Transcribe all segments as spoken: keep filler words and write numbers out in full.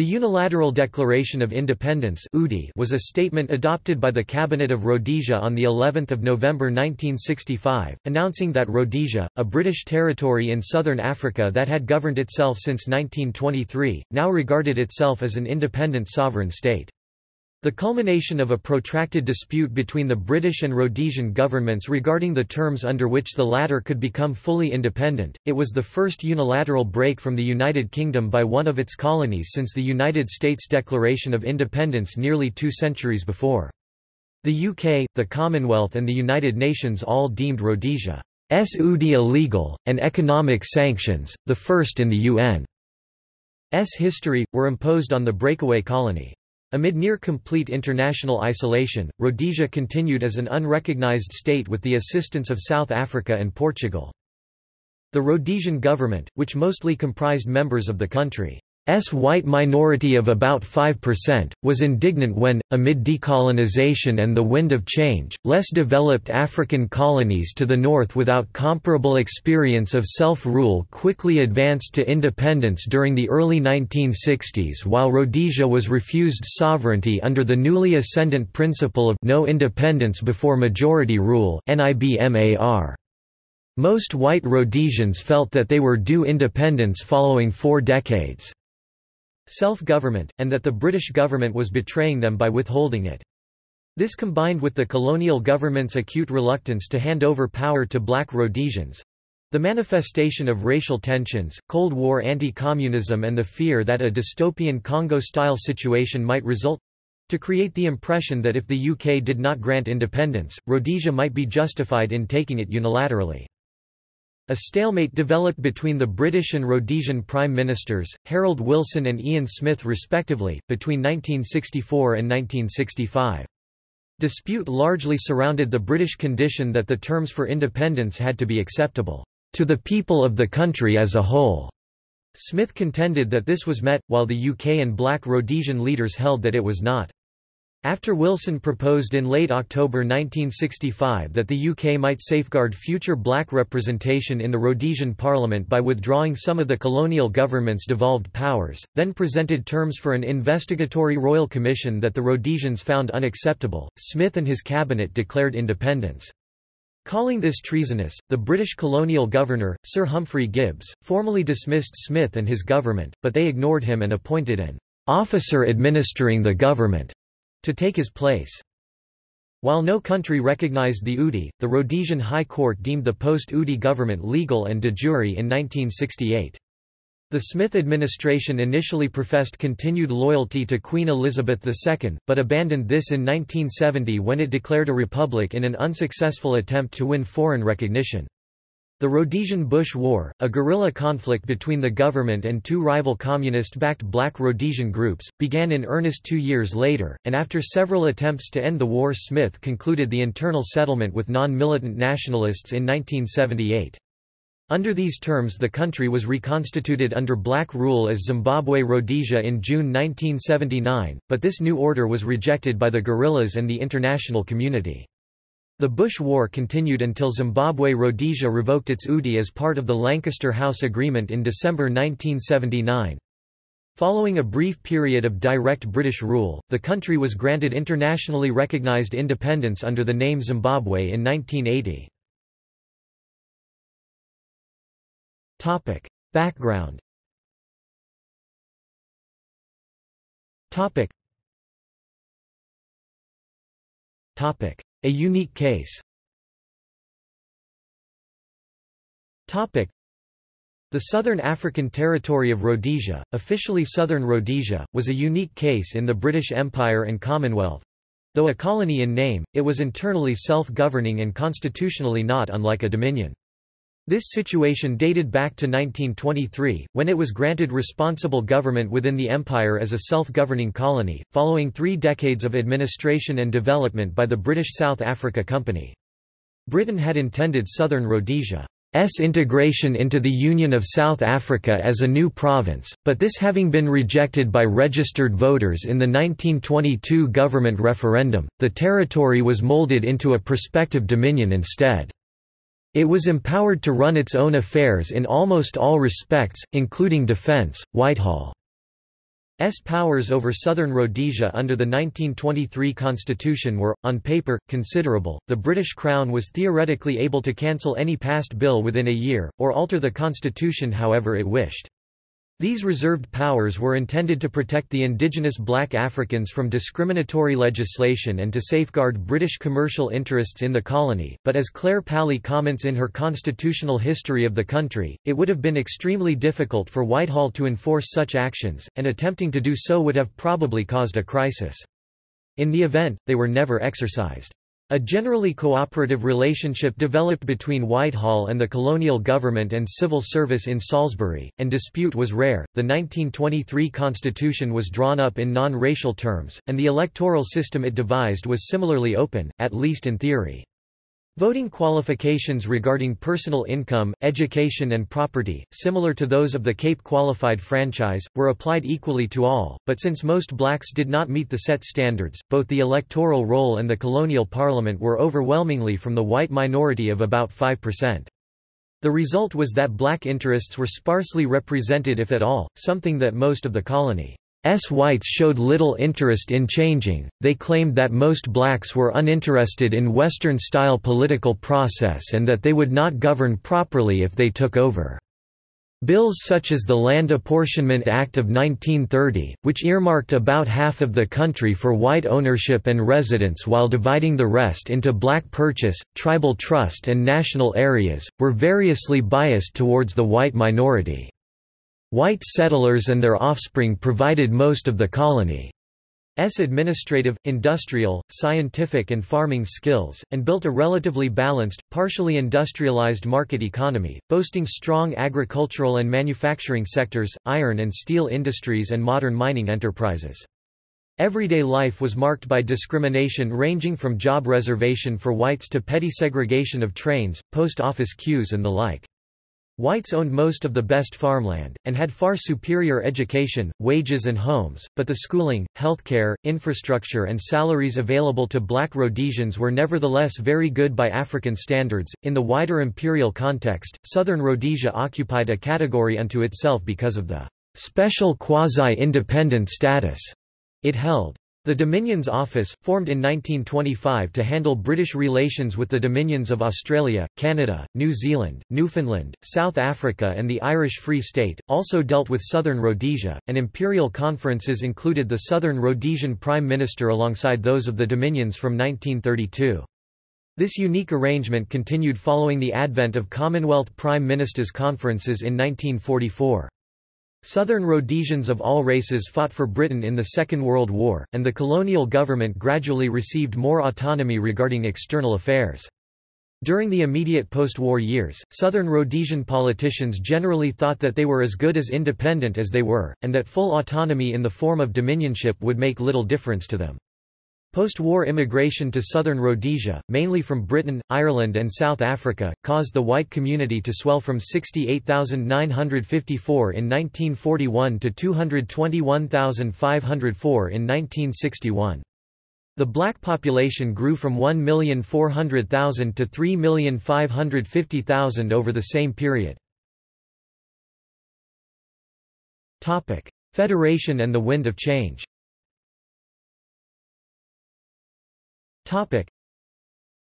The Unilateral Declaration of Independence was a statement adopted by the Cabinet of Rhodesia on the eleventh of November nineteen sixty-five, announcing that Rhodesia, a British territory in southern Africa that had governed itself since nineteen twenty-three, now regarded itself as an independent sovereign state. The culmination of a protracted dispute between the British and Rhodesian governments regarding the terms under which the latter could become fully independent, it was the first unilateral break from the United Kingdom by one of its colonies since the United States Declaration of Independence nearly two centuries before. The U K, the Commonwealth and the United Nations all deemed Rhodesia's U D illegal, and economic sanctions, the first in the U N's history, were imposed on the breakaway colony. Amid near-complete international isolation, Rhodesia continued as an unrecognized state with the assistance of South Africa and Portugal. The Rhodesian government, which mostly comprised members of the country's white minority of about five percent, was indignant when, amid decolonization and the Wind of Change, less developed African colonies to the north without comparable experience of self-rule quickly advanced to independence during the early nineteen sixties, while Rhodesia was refused sovereignty under the newly ascendant principle of no independence before majority rule (N I B M A R). Most white Rhodesians felt that they were due independence following four decades. Self-government, and that the British government was betraying them by withholding it. This combined with the colonial government's acute reluctance to hand over power to black Rhodesians—the manifestation of racial tensions, Cold War anti-communism and the fear that a dystopian Congo-style situation might result—to create the impression that if the U K did not grant independence, Rhodesia might be justified in taking it unilaterally. A stalemate developed between the British and Rhodesian Prime Ministers, Harold Wilson and Ian Smith respectively, between nineteen sixty-four and nineteen sixty-five. Dispute largely surrounded the British condition that the terms for independence had to be acceptable to the people of the country as a whole. Smith contended that this was met, while the U K and black Rhodesian leaders held that it was not. After Wilson proposed in late October nineteen sixty-five that the U K might safeguard future black representation in the Rhodesian Parliament by withdrawing some of the colonial government's devolved powers, then presented terms for an investigatory royal commission that the Rhodesians found unacceptable, Smith and his cabinet declared independence. Calling this treasonous, the British colonial governor, Sir Humphrey Gibbs, formally dismissed Smith and his government, but they ignored him and appointed an officer administering the government to take his place. While no country recognized the U D, the Rhodesian High Court deemed the post-U D government legal and de jure in nineteen sixty-eight. The Smith administration initially professed continued loyalty to Queen Elizabeth the Second, but abandoned this in nineteen seventy when it declared a republic in an unsuccessful attempt to win foreign recognition. The Rhodesian Bush War, a guerrilla conflict between the government and two rival communist-backed black Rhodesian groups, began in earnest two years later, and after several attempts to end the war, Smith concluded the internal settlement with non-militant nationalists in nineteen seventy-eight. Under these terms, the country was reconstituted under black rule as Zimbabwe Rhodesia in June nineteen seventy-nine, but this new order was rejected by the guerrillas and the international community. The Bush War continued until Zimbabwe Rhodesia revoked its U D as part of the Lancaster House Agreement in December nineteen seventy-nine. Following a brief period of direct British rule, the country was granted internationally recognized independence under the name Zimbabwe in nineteen eighty. Topic: Background. Topic. Topic: A unique case. The Southern African territory of Rhodesia, officially Southern Rhodesia, was a unique case in the British Empire and Commonwealth. Though a colony in name, it was internally self-governing and constitutionally not unlike a dominion. This situation dated back to nineteen twenty-three, when it was granted responsible government within the empire as a self-governing colony, following three decades of administration and development by the British South Africa Company. Britain had intended Southern Rhodesia's integration into the Union of South Africa as a new province, but this having been rejected by registered voters in the nineteen twenty-two government referendum, the territory was moulded into a prospective dominion instead. It was empowered to run its own affairs in almost all respects, including defence. Whitehall's powers over Southern Rhodesia under the nineteen twenty-three constitution were, on paper, considerable. The British Crown was theoretically able to cancel any passed bill within a year, or alter the constitution however it wished. These reserved powers were intended to protect the indigenous black Africans from discriminatory legislation and to safeguard British commercial interests in the colony, but as Claire Pally comments in her Constitutional History of the Country, it would have been extremely difficult for Whitehall to enforce such actions, and attempting to do so would have probably caused a crisis. In the event, they were never exercised. A generally cooperative relationship developed between Whitehall and the colonial government and civil service in Salisbury, and dispute was rare. The nineteen twenty-three constitution was drawn up in non-racial terms, and the electoral system it devised was similarly open, at least in theory. Voting qualifications regarding personal income, education and property, similar to those of the Cape Qualified franchise, were applied equally to all, but since most blacks did not meet the set standards, both the electoral roll and the colonial parliament were overwhelmingly from the white minority of about five percent. The result was that black interests were sparsely represented if at all, something that most of the colony S. whites showed little interest in changing. They claimed that most blacks were uninterested in Western-style political process and that they would not govern properly if they took over. Bills such as the Land Apportionment Act of nineteen thirty, which earmarked about half of the country for white ownership and residence while dividing the rest into black purchase, tribal trust and national areas, were variously biased towards the white minority. White settlers and their offspring provided most of the colony's administrative, industrial, scientific and farming skills, and built a relatively balanced, partially industrialized market economy, boasting strong agricultural and manufacturing sectors, iron and steel industries and modern mining enterprises. Everyday life was marked by discrimination ranging from job reservation for whites to petty segregation of trains, post office queues and the like. Whites owned most of the best farmland, and had far superior education, wages and homes, but the schooling, healthcare, infrastructure and salaries available to black Rhodesians were nevertheless very good by African standards. In the wider imperial context, Southern Rhodesia occupied a category unto itself because of the special quasi-independent status it held. The Dominions Office, formed in nineteen twenty-five to handle British relations with the Dominions of Australia, Canada, New Zealand, Newfoundland, South Africa and the Irish Free State, also dealt with Southern Rhodesia, and imperial conferences included the Southern Rhodesian Prime Minister alongside those of the Dominions from nineteen thirty-two. This unique arrangement continued following the advent of Commonwealth Prime Ministers' conferences in nineteen forty-four. Southern Rhodesians of all races fought for Britain in the Second World War, and the colonial government gradually received more autonomy regarding external affairs. During the immediate post-war years, Southern Rhodesian politicians generally thought that they were as good as independent as they were, and that full autonomy in the form of dominionship would make little difference to them. Post-war immigration to Southern Rhodesia, mainly from Britain, Ireland and South Africa, caused the white community to swell from sixty-eight thousand nine hundred fifty-four in nineteen forty-one to two hundred twenty-one thousand five hundred four in nineteen sixty-one. The black population grew from one million four hundred thousand to three million five hundred fifty thousand over the same period. Topic: Federation and the Wind of Change. Topic.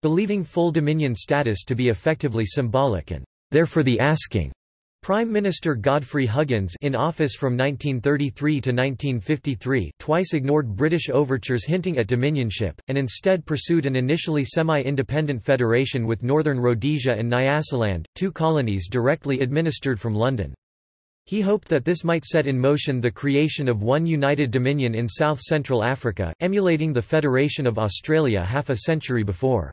Believing full dominion status to be effectively symbolic and therefore the asking, Prime Minister Godfrey Huggins, in office from nineteen thirty-three to nineteen fifty-three, twice ignored British overtures hinting at dominionship, and instead pursued an initially semi-independent federation with Northern Rhodesia and Nyasaland, two colonies directly administered from London. He hoped that this might set in motion the creation of one united dominion in South Central Africa, emulating the Federation of Australia half a century before.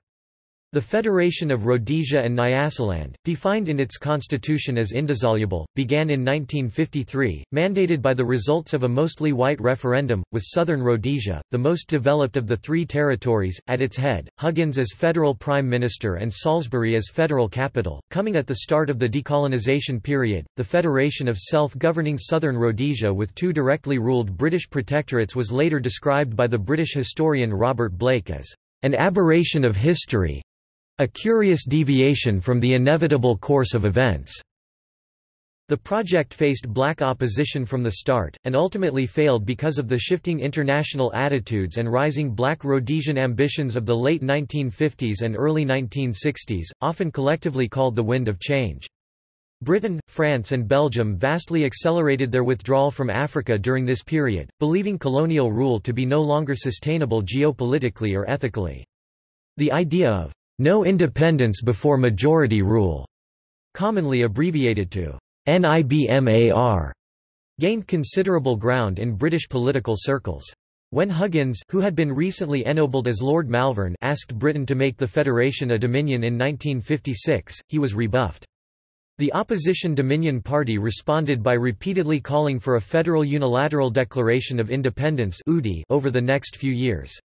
The Federation of Rhodesia and Nyasaland, defined in its constitution as indissoluble, began in nineteen fifty-three, mandated by the results of a mostly white referendum, with Southern Rhodesia, the most developed of the three territories, at its head, Huggins as federal prime minister and Salisbury as federal capital. Coming at the start of the decolonisation period, the Federation of Self-Governing Southern Rhodesia with two directly ruled British protectorates was later described by the British historian Robert Blake as an aberration of history, a curious deviation from the inevitable course of events. The project faced black opposition from the start, and ultimately failed because of the shifting international attitudes and rising black Rhodesian ambitions of the late nineteen fifties and early nineteen sixties, often collectively called the Wind of Change. Britain, France and Belgium vastly accelerated their withdrawal from Africa during this period, believing colonial rule to be no longer sustainable geopolitically or ethically. The idea of "no independence before majority rule," commonly abbreviated to N I B M A R, gained considerable ground in British political circles. When Huggins, who had been recently ennobled as Lord Malvern, asked Britain to make the Federation a Dominion in nineteen fifty-six, he was rebuffed. The opposition Dominion Party responded by repeatedly calling for a federal unilateral declaration of independence over the next few years.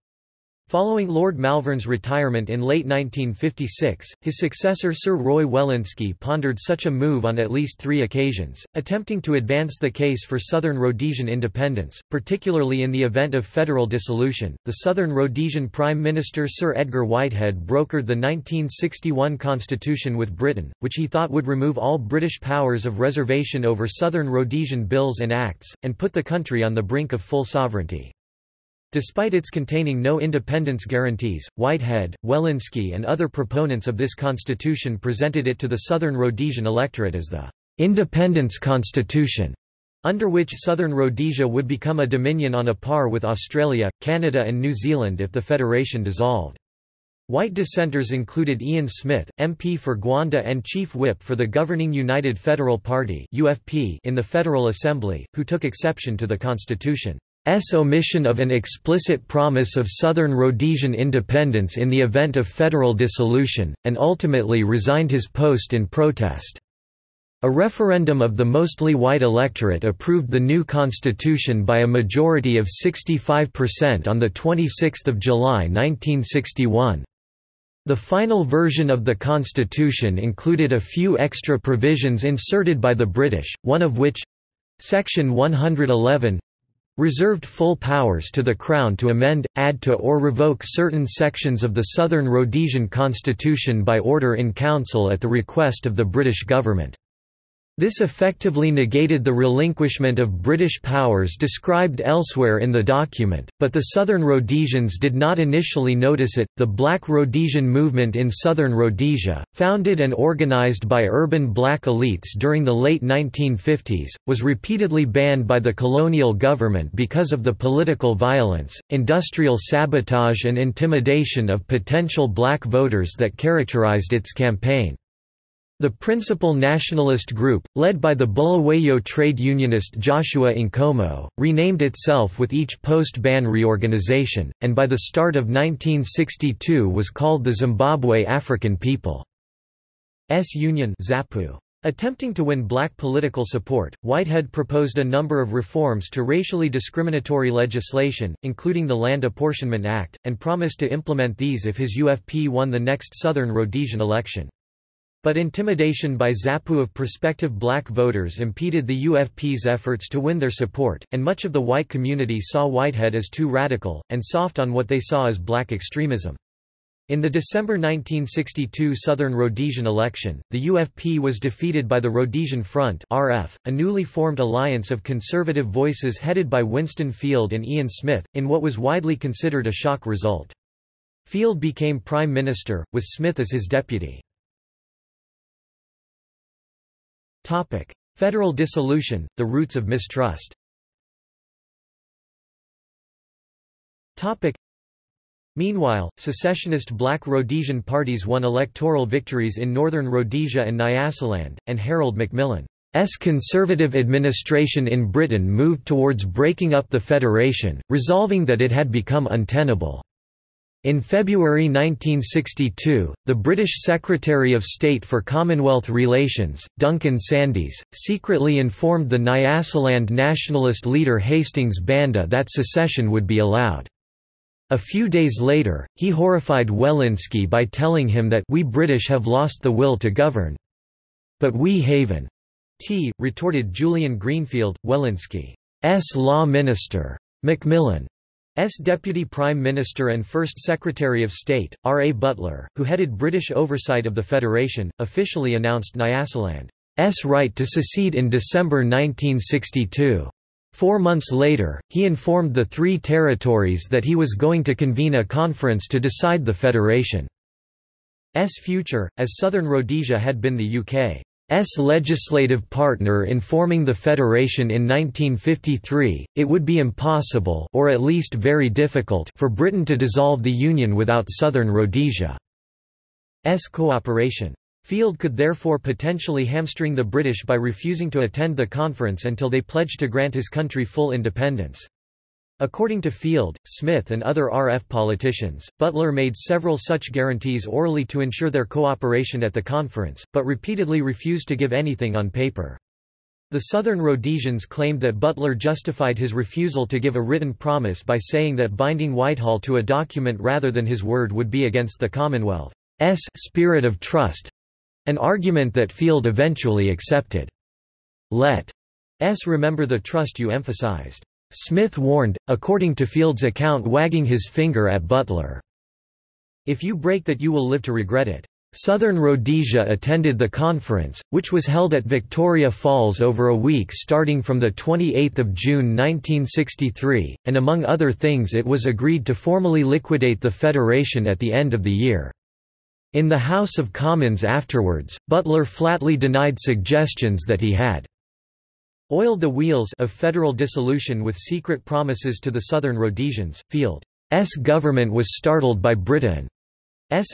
Following Lord Malvern's retirement in late nineteen fifty-six, his successor Sir Roy Welensky pondered such a move on at least three occasions, attempting to advance the case for Southern Rhodesian independence, particularly in the event of federal dissolution. The Southern Rhodesian Prime Minister Sir Edgar Whitehead brokered the nineteen sixty-one Constitution with Britain, which he thought would remove all British powers of reservation over Southern Rhodesian bills and acts, and put the country on the brink of full sovereignty. Despite its containing no independence guarantees, Whitehead, Welensky and other proponents of this constitution presented it to the Southern Rhodesian electorate as the "independence constitution", under which Southern Rhodesia would become a dominion on a par with Australia, Canada and New Zealand if the federation dissolved. White dissenters included Ian Smith, M P for Gwanda and Chief Whip for the governing United Federal Party in the Federal Assembly, who took exception to the constitution. S. omission of an explicit promise of Southern Rhodesian independence in the event of federal dissolution, and ultimately resigned his post in protest. A referendum of the mostly white electorate approved the new constitution by a majority of sixty-five percent on the twenty-sixth of July nineteen sixty-one. The final version of the constitution included a few extra provisions inserted by the British, one of which—Section one hundred eleven— reserved full powers to the Crown to amend, add to or revoke certain sections of the Southern Rhodesian Constitution by order in Council at the request of the British government. This effectively negated the relinquishment of British powers described elsewhere in the document, but the Southern Rhodesians did not initially notice it. The Black Rhodesian movement in Southern Rhodesia, founded and organized by urban black elites during the late nineteen fifties, was repeatedly banned by the colonial government because of the political violence, industrial sabotage, and intimidation of potential black voters that characterized its campaign. The principal nationalist group, led by the Bulawayo trade unionist Joshua Nkomo, renamed itself with each post-ban reorganization, and by the start of nineteen sixty-two was called the Zimbabwe African People's Union (ZAPU). Attempting to win black political support, Whitehead proposed a number of reforms to racially discriminatory legislation, including the Land Apportionment Act, and promised to implement these if his U F P won the next Southern Rhodesian election. But intimidation by ZAPU of prospective black voters impeded the U F P's efforts to win their support, and much of the white community saw Whitehead as too radical, and soft on what they saw as black extremism. In the December nineteen sixty-two Southern Rhodesian election, the U F P was defeated by the Rhodesian Front (R F), a newly formed alliance of conservative voices headed by Winston Field and Ian Smith, in what was widely considered a shock result. Field became Prime Minister, with Smith as his deputy. Topic: Federal dissolution, the roots of mistrust. Topic: Meanwhile, secessionist black Rhodesian parties won electoral victories in Northern Rhodesia and Nyasaland, and Harold Macmillan's conservative administration in Britain moved towards breaking up the federation, resolving that it had become untenable. In February nineteen sixty-two, the British Secretary of State for Commonwealth Relations, Duncan Sandys, secretly informed the Nyasaland nationalist leader Hastings Banda that secession would be allowed. A few days later, he horrified Welensky by telling him that "we British have lost the will to govern. But we haven't," retorted Julian Greenfield, Welensky's law minister. Macmillan S. Deputy Prime Minister and First Secretary of State, R A Butler, who headed British oversight of the Federation, officially announced Nyasaland's right to secede in December nineteen sixty-two. Four months later, he informed the three territories that he was going to convene a conference to decide the federation's future, as Southern Rhodesia had been the U K's legislative partner in forming the federation in nineteen fifty-three. It would be impossible, or at least very difficult, for Britain to dissolve the Union without Southern Rhodesia's cooperation. Field could therefore potentially hamstring the British by refusing to attend the conference until they pledged to grant his country full independence. According to Field, Smith and other R F politicians, Butler made several such guarantees orally to ensure their cooperation at the conference, but repeatedly refused to give anything on paper. The Southern Rhodesians claimed that Butler justified his refusal to give a written promise by saying that binding Whitehall to a document rather than his word would be against the Commonwealth's spirit of trust, an argument that Field eventually accepted. Let's remember the trust you emphasized, Smith warned, according to Field's account wagging his finger at Butler. If you break that you will live to regret it. Southern Rhodesia attended the conference, which was held at Victoria Falls over a week starting from the twenty-eighth of June nineteen sixty-three, and among other things it was agreed to formally liquidate the Federation at the end of the year. In the House of Commons afterwards, Butler flatly denied suggestions that he had oiled the wheels of federal dissolution with secret promises to the Southern Rhodesians. Field's government was startled by Britain's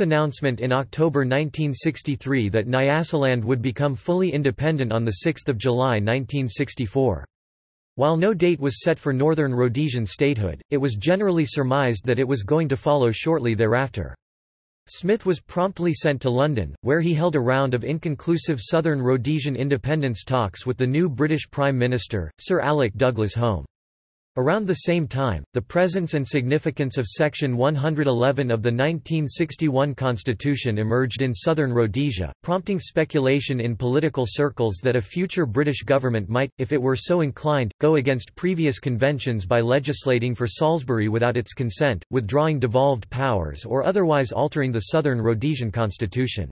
announcement in October nineteen sixty-three that Nyasaland would become fully independent on the sixth of July nineteen sixty-four. While no date was set for Northern Rhodesian statehood, it was generally surmised that it was going to follow shortly thereafter. Smith was promptly sent to London, where he held a round of inconclusive Southern Rhodesian independence talks with the new British Prime Minister, Sir Alec Douglas-Home. Around the same time, the presence and significance of Section one hundred eleven of the nineteen sixty-one Constitution emerged in Southern Rhodesia, prompting speculation in political circles that a future British government might, if it were so inclined, go against previous conventions by legislating for Salisbury without its consent, withdrawing devolved powers or otherwise altering the Southern Rhodesian Constitution.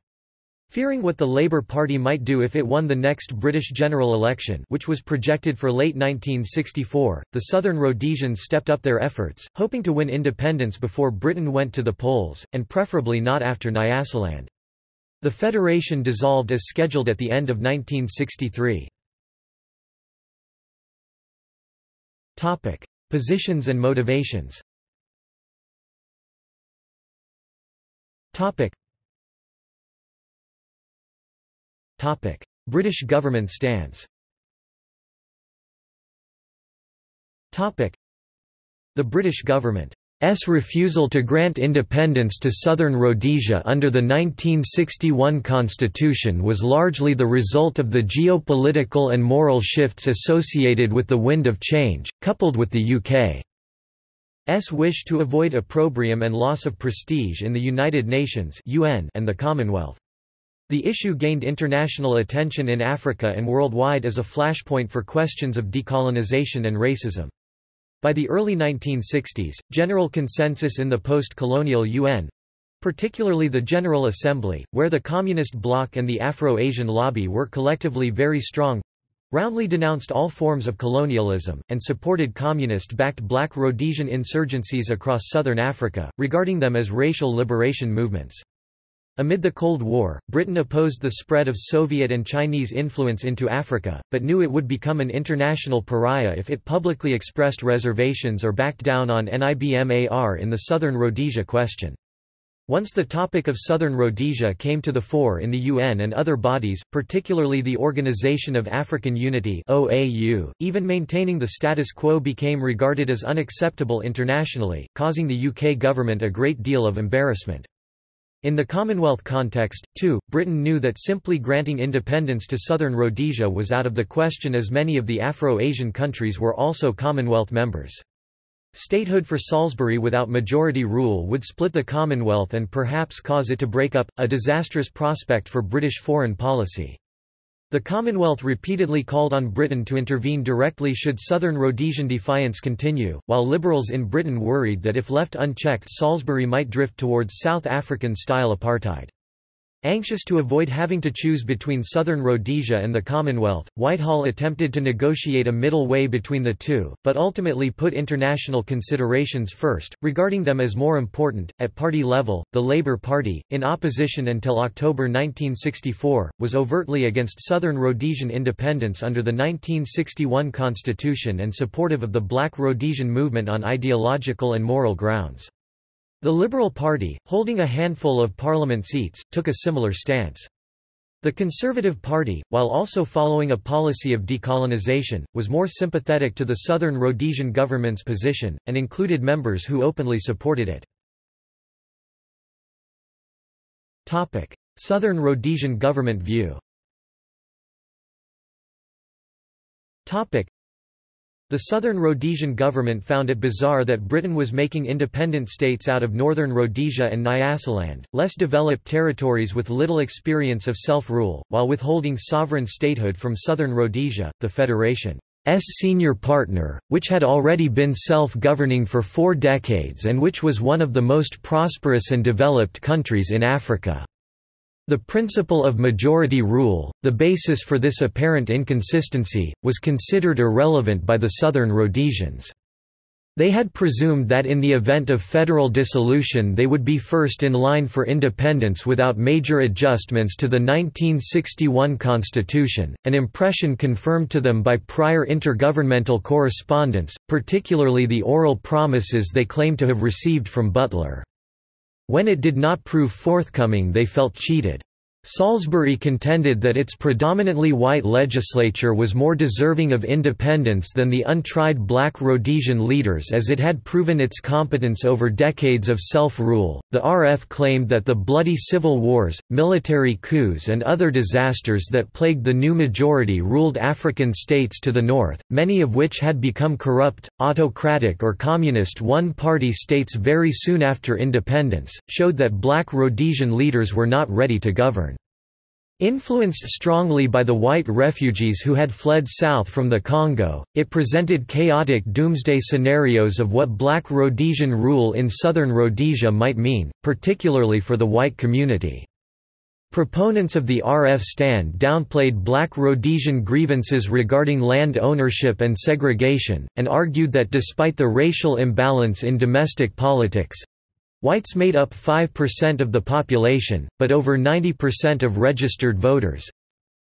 Fearing what the Labour Party might do if it won the next British general election, which was projected for late nineteen sixty-four, the Southern Rhodesians stepped up their efforts, hoping to win independence before Britain went to the polls, and preferably not after Nyasaland. The federation dissolved as scheduled at the end of nineteen sixty-three. Topic: Positions and motivations. Topic. Topic: British government stance. Topic: The British government's refusal to grant independence to Southern Rhodesia under the nineteen sixty-one Constitution was largely the result of the geopolitical and moral shifts associated with the Wind of Change, coupled with the U K's wish to avoid opprobrium and loss of prestige in the United Nations (U N) and the Commonwealth. The issue gained international attention in Africa and worldwide as a flashpoint for questions of decolonization and racism. By the early nineteen sixties, general consensus in the post-colonial U N, particularly the General Assembly, where the Communist bloc and the Afro-Asian lobby were collectively very strong, roundly denounced all forms of colonialism, and supported communist-backed black Rhodesian insurgencies across southern Africa, regarding them as racial liberation movements. Amid the Cold War, Britain opposed the spread of Soviet and Chinese influence into Africa, but knew it would become an international pariah if it publicly expressed reservations or backed down on NIBMAR in the Southern Rhodesia question. Once the topic of Southern Rhodesia came to the fore in the U N and other bodies, particularly the Organization of African Unity (O A U), even maintaining the status quo became regarded as unacceptable internationally, causing the U K government a great deal of embarrassment. In the Commonwealth context, too, Britain knew that simply granting independence to Southern Rhodesia was out of the question, as many of the Afro-Asian countries were also Commonwealth members. Statehood for Salisbury without majority rule would split the Commonwealth and perhaps cause it to break up, a disastrous prospect for British foreign policy. The Commonwealth repeatedly called on Britain to intervene directly should Southern Rhodesian defiance continue, while liberals in Britain worried that if left unchecked, Salisbury might drift towards South African-style apartheid. Anxious to avoid having to choose between Southern Rhodesia and the Commonwealth, Whitehall attempted to negotiate a middle way between the two, but ultimately put international considerations first, regarding them as more important. At party level, the Labour Party, in opposition until October nineteen sixty-four, was overtly against Southern Rhodesian independence under the nineteen sixty-one Constitution and supportive of the Black Rhodesian movement on ideological and moral grounds. The Liberal Party, holding a handful of parliament seats, took a similar stance. The Conservative Party, while also following a policy of decolonization, was more sympathetic to the Southern Rhodesian government's position, and included members who openly supported it. Southern Rhodesian government view. The Southern Rhodesian government found it bizarre that Britain was making independent states out of Northern Rhodesia and Nyasaland, less developed territories with little experience of self-rule, while withholding sovereign statehood from Southern Rhodesia, the Federation's senior partner, which had already been self-governing for four decades and which was one of the most prosperous and developed countries in Africa. The principle of majority rule, the basis for this apparent inconsistency, was considered irrelevant by the Southern Rhodesians. They had presumed that in the event of federal dissolution they would be first in line for independence without major adjustments to the nineteen sixty-one Constitution, an impression confirmed to them by prior intergovernmental correspondence, particularly the oral promises they claimed to have received from Butler. When it did not prove forthcoming, they felt cheated. Salisbury contended that its predominantly white legislature was more deserving of independence than the untried black Rhodesian leaders, as it had proven its competence over decades of self-rule. The R F claimed that the bloody civil wars, military coups, and other disasters that plagued the new majority ruled African states to the north, many of which had become corrupt, autocratic, or communist one-party states very soon after independence, showed that black Rhodesian leaders were not ready to govern. Influenced strongly by the white refugees who had fled south from the Congo, it presented chaotic doomsday scenarios of what black Rhodesian rule in Southern Rhodesia might mean, particularly for the white community. Proponents of the R F stand downplayed black Rhodesian grievances regarding land ownership and segregation, and argued that despite the racial imbalance in domestic politics, whites made up five percent of the population, but over ninety percent of registered voters,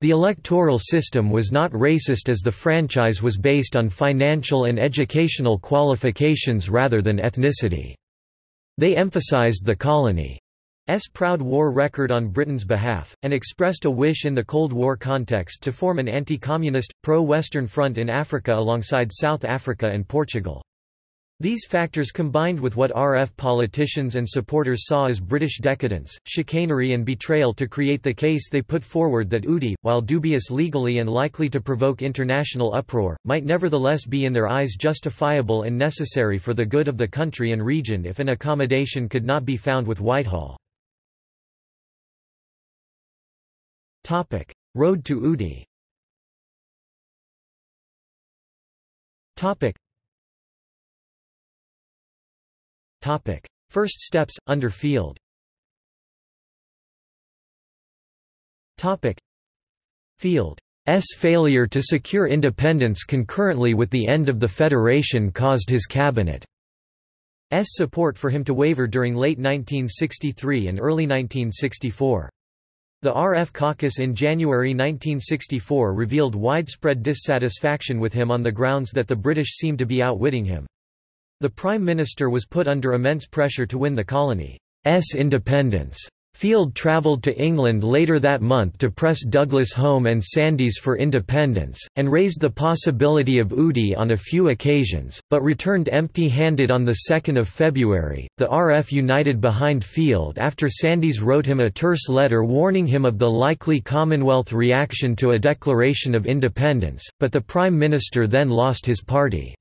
the electoral system was not racist as the franchise was based on financial and educational qualifications rather than ethnicity. They emphasized the colony's proud war record on Britain's behalf, and expressed a wish in the Cold War context to form an anti-communist, pro-Western front in Africa alongside South Africa and Portugal. These factors combined with what R F politicians and supporters saw as British decadence, chicanery and betrayal to create the case they put forward that U D I, while dubious legally and likely to provoke international uproar, might nevertheless be in their eyes justifiable and necessary for the good of the country and region if an accommodation could not be found with Whitehall. Road to U D I. Topic. First steps, under Field. Topic. Field's failure to secure independence concurrently with the end of the Federation caused his cabinet's support for him to waver during late nineteen sixty-three and early nineteen sixty-four. The R F caucus in January nineteen sixty-four revealed widespread dissatisfaction with him on the grounds that the British seemed to be outwitting him. The Prime Minister was put under immense pressure to win the colony's independence. Field travelled to England later that month to press Douglas-Home and Sandys for independence, and raised the possibility of U D I on a few occasions, but returned empty-handed on the second of February. The R F united behind Field after Sandys wrote him a terse letter warning him of the likely Commonwealth reaction to a declaration of independence, but the Prime Minister then lost his party.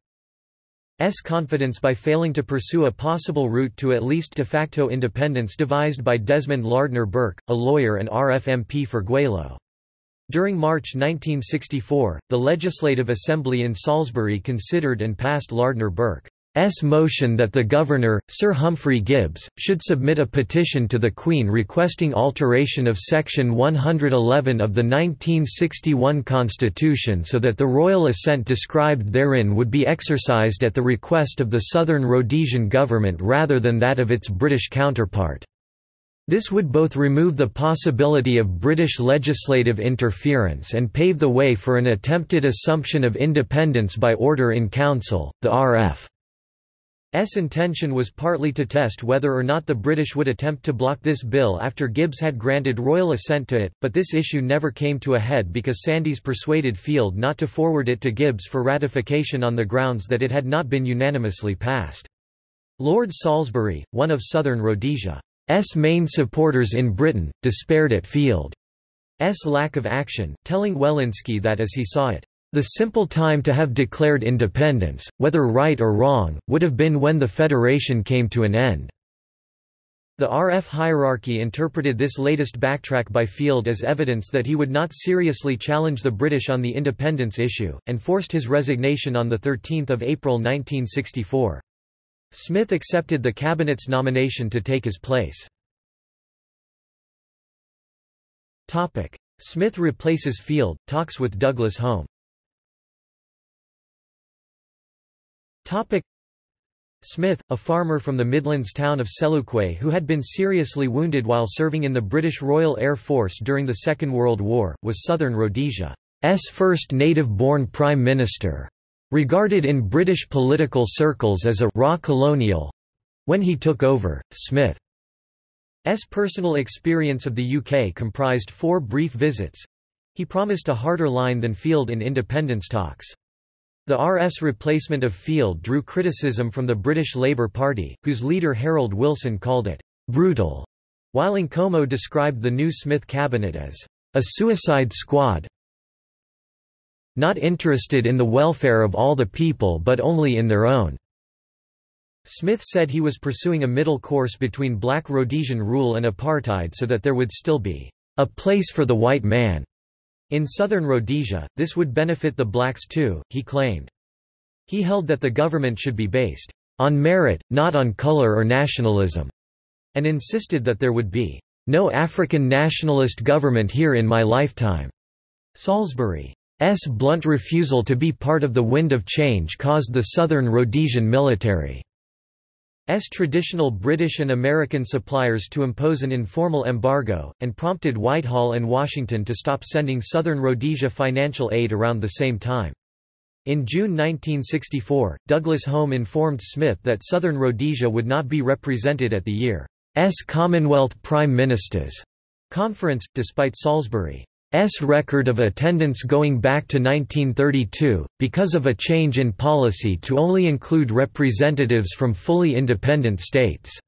S. confidence by failing to pursue a possible route to at least de facto independence devised by Desmond Lardner-Burke, a lawyer and R F M P for Gwelo. During March nineteen sixty-four, the Legislative Assembly in Salisbury considered and passed Lardner-Burke's motion that the Governor, Sir Humphrey Gibbs, should submit a petition to the Queen requesting alteration of Section one hundred eleven of the nineteen sixty-one Constitution so that the royal assent described therein would be exercised at the request of the Southern Rhodesian government rather than that of its British counterpart. This would both remove the possibility of British legislative interference and pave the way for an attempted assumption of independence by order in council. The R F's intention was partly to test whether or not the British would attempt to block this bill after Gibbs had granted royal assent to it, but this issue never came to a head because Sandys persuaded Field not to forward it to Gibbs for ratification on the grounds that it had not been unanimously passed. Lord Salisbury, one of Southern Rhodesia's main supporters in Britain, despaired at Field's lack of action, telling Welensky that as he saw it, "The simple time to have declared independence, whether right or wrong, would have been when the Federation came to an end." The R F hierarchy interpreted this latest backtrack by Field as evidence that he would not seriously challenge the British on the independence issue, and forced his resignation on the thirteenth of April nineteen sixty-four. Smith accepted the Cabinet's nomination to take his place. Smith replaces Field, talks with Douglas-Home. Smith, a farmer from the Midlands town of Selukwe who had been seriously wounded while serving in the British Royal Air Force during the Second World War, was Southern Rhodesia's first native-born Prime Minister. Regarded in British political circles as a raw colonial, when he took over, Smith's personal experience of the U K comprised four brief visits. He promised a harder line than Field in independence talks. The R F's replacement of Field drew criticism from the British Labour Party, whose leader Harold Wilson called it brutal, while Nkomo described the new Smith cabinet as a suicide squad. Not interested in the welfare of all the people but only in their own. Smith said he was pursuing a middle course between black Rhodesian rule and apartheid so that there would still be a place for the white man. In Southern Rhodesia, this would benefit the blacks too, he claimed. He held that the government should be based on merit, not on color or nationalism, and insisted that there would be no African nationalist government here in my lifetime. Salisbury S. blunt refusal to be part of the Wind of Change caused the Southern Rhodesian military's traditional British and American suppliers to impose an informal embargo, and prompted Whitehall and Washington to stop sending Southern Rhodesia financial aid around the same time. In June nineteen sixty-four, Douglas-Home informed Smith that Southern Rhodesia would not be represented at the year's Commonwealth Prime Ministers' Conference, despite Salisbury's record of attendance going back to nineteen thirty-two, because of a change in policy to only include representatives from fully independent states.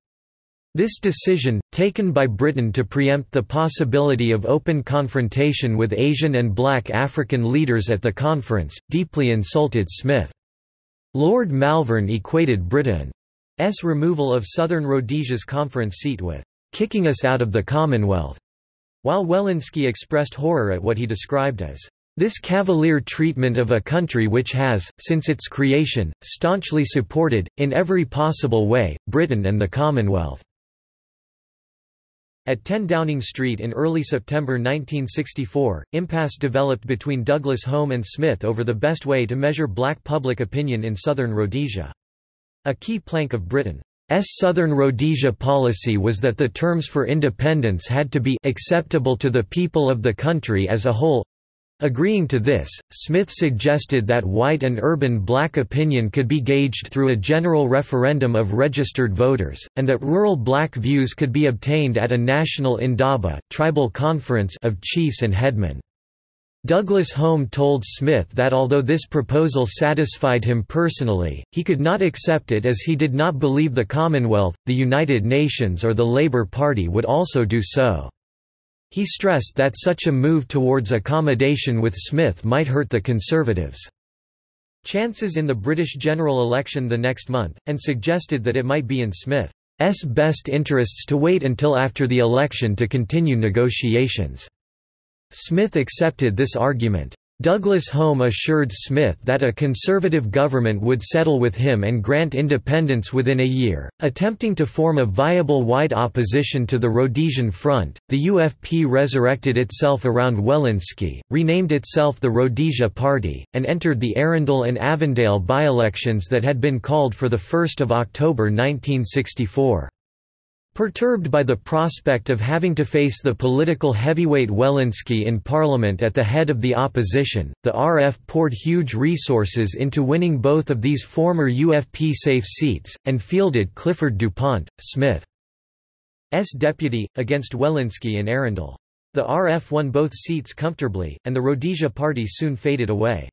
This decision, taken by Britain to preempt the possibility of open confrontation with Asian and Black African leaders at the conference, deeply insulted Smith. Lord Malvern equated Britain's removal of Southern Rhodesia's conference seat with "kicking us out of the Commonwealth," while Welensky expressed horror at what he described as this cavalier treatment of a country which has, since its creation, staunchly supported, in every possible way, Britain and the Commonwealth. At ten Downing Street in early September nineteen sixty-four, impasse developed between Douglas-Home and Smith over the best way to measure black public opinion in Southern Rhodesia. A key plank of Britain S. Southern Rhodesia policy was that the terms for independence had to be acceptable to the people of the country as a whole. Agreeing to this, Smith suggested that white and urban black opinion could be gauged through a general referendum of registered voters, and that rural black views could be obtained at a national indaba tribal conference of chiefs and headmen. Douglas-Home told Smith that although this proposal satisfied him personally, he could not accept it as he did not believe the Commonwealth, the United Nations or the Labour Party would also do so. He stressed that such a move towards accommodation with Smith might hurt the Conservatives' chances in the British general election the next month, and suggested that it might be in Smith's best interests to wait until after the election to continue negotiations. Smith accepted this argument. Douglas-Home assured Smith that a Conservative government would settle with him and grant independence within a year, attempting to form a viable white opposition to the Rhodesian Front. The U F P resurrected itself around Welensky, renamed itself the Rhodesia Party, and entered the Arundel and Avondale by-elections that had been called for the first of October nineteen sixty-four. Perturbed by the prospect of having to face the political heavyweight Welensky in Parliament at the head of the opposition, the R F poured huge resources into winning both of these former U F P safe seats, and fielded Clifford DuPont, Smith's deputy, against Welensky in Arundel. The R F won both seats comfortably, and the Rhodesia Party soon faded away.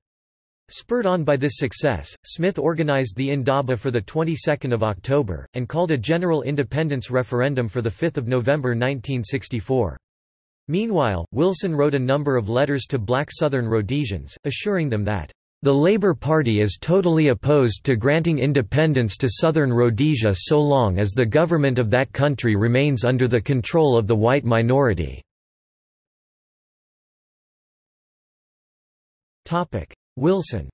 Spurred on by this success, Smith organized the Indaba for the twenty-second of October and called a general independence referendum for the fifth of November nineteen sixty-four. Meanwhile, Wilson wrote a number of letters to black Southern Rhodesians, assuring them that the Labour Party is totally opposed to granting independence to Southern Rhodesia so long as the government of that country remains under the control of the white minority. Topic: Wilson's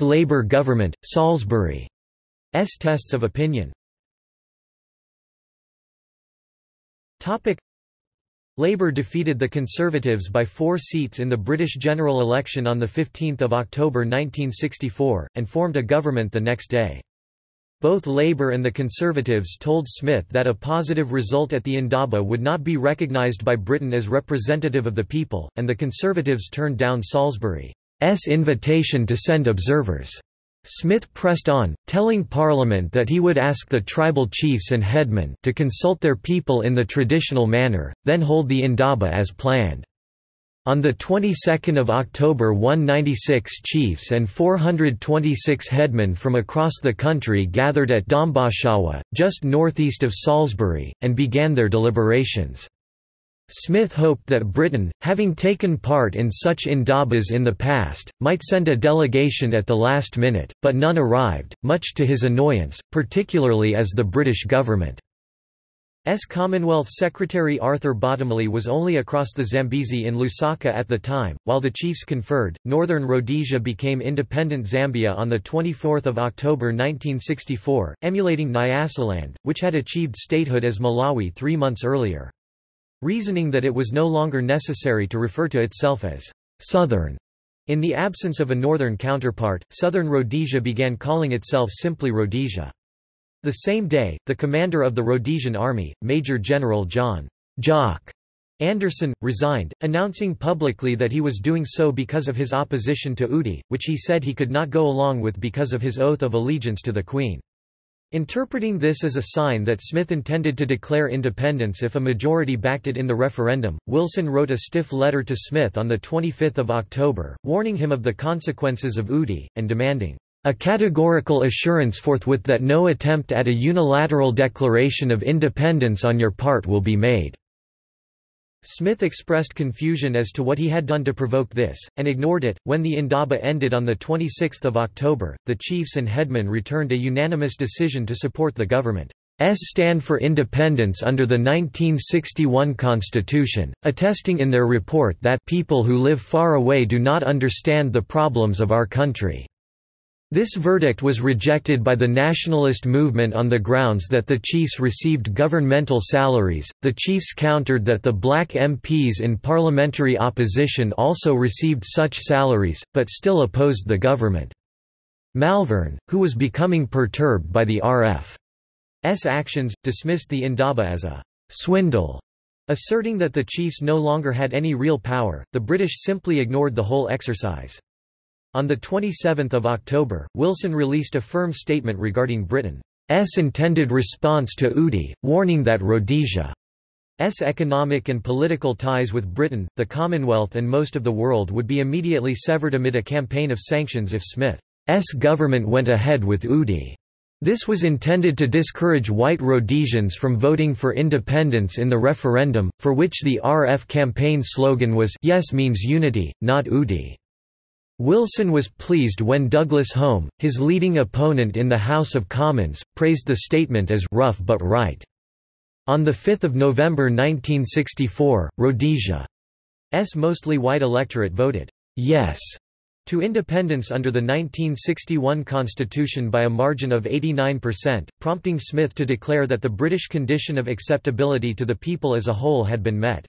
Labour government, Salisbury's tests of opinion. Labour defeated the Conservatives by four seats in the British general election on the fifteenth of October nineteen sixty-four, and formed a government the next day. Both Labour and the Conservatives told Smith that a positive result at the Indaba would not be recognised by Britain as representative of the people, and the Conservatives turned down Salisbury's invitation to send observers. Smith pressed on, telling Parliament that he would ask the tribal chiefs and headmen to consult their people in the traditional manner, then hold the Indaba as planned. On the twenty-second of October, one hundred ninety-six chiefs and four hundred twenty-six headmen from across the country gathered at Dombashawa, just northeast of Salisbury, and began their deliberations. Smith hoped that Britain, having taken part in such indabas in the past, might send a delegation at the last minute, but none arrived, much to his annoyance, particularly as the British government's Commonwealth Secretary Arthur Bottomley was only across the Zambezi in Lusaka at the time. While the chiefs conferred, Northern Rhodesia became independent Zambia on the twenty-fourth of October nineteen sixty-four, emulating Nyasaland, which had achieved statehood as Malawi three months earlier. Reasoning that it was no longer necessary to refer to itself as Southern in the absence of a northern counterpart, Southern Rhodesia began calling itself simply Rhodesia. The same day, the commander of the Rhodesian Army, Major General John "Jock" Anderson, resigned, announcing publicly that he was doing so because of his opposition to U D I, which he said he could not go along with because of his oath of allegiance to the Queen. Interpreting this as a sign that Smith intended to declare independence if a majority backed it in the referendum, Wilson wrote a stiff letter to Smith on the twenty-fifth of October, warning him of the consequences of U D I, and demanding a categorical assurance forthwith that no attempt at a unilateral declaration of independence on your part will be made. Smith expressed confusion as to what he had done to provoke this, and ignored it. When the Indaba ended on the twenty-sixth of October, the chiefs and headmen returned a unanimous decision to support the government's stand for independence under the nineteen sixty-one Constitution, attesting in their report that people who live far away do not understand the problems of our country. This verdict was rejected by the nationalist movement on the grounds that the chiefs received governmental salaries. The chiefs countered that the black M Ps in parliamentary opposition also received such salaries, but still opposed the government. Malvern, who was becoming perturbed by the R F's actions, dismissed the Indaba as a swindle, asserting that the chiefs no longer had any real power. The British simply ignored the whole exercise. On the twenty-seventh of October, Wilson released a firm statement regarding Britain's intended response to U D I, warning that Rhodesia's economic and political ties with Britain, the Commonwealth and most of the world would be immediately severed amid a campaign of sanctions if Smith's government went ahead with U D I. This was intended to discourage white Rhodesians from voting for independence in the referendum, for which the R F campaign slogan was "Yes means unity, not U D I." Wilson was pleased when Douglas-Home, his leading opponent in the House of Commons, praised the statement as rough but right. On the fifth of November nineteen sixty-four, Rhodesia's mostly white electorate voted yes to independence under the nineteen sixty-one Constitution by a margin of eighty-nine percent, prompting Smith to declare that the British condition of acceptability to the people as a whole had been met.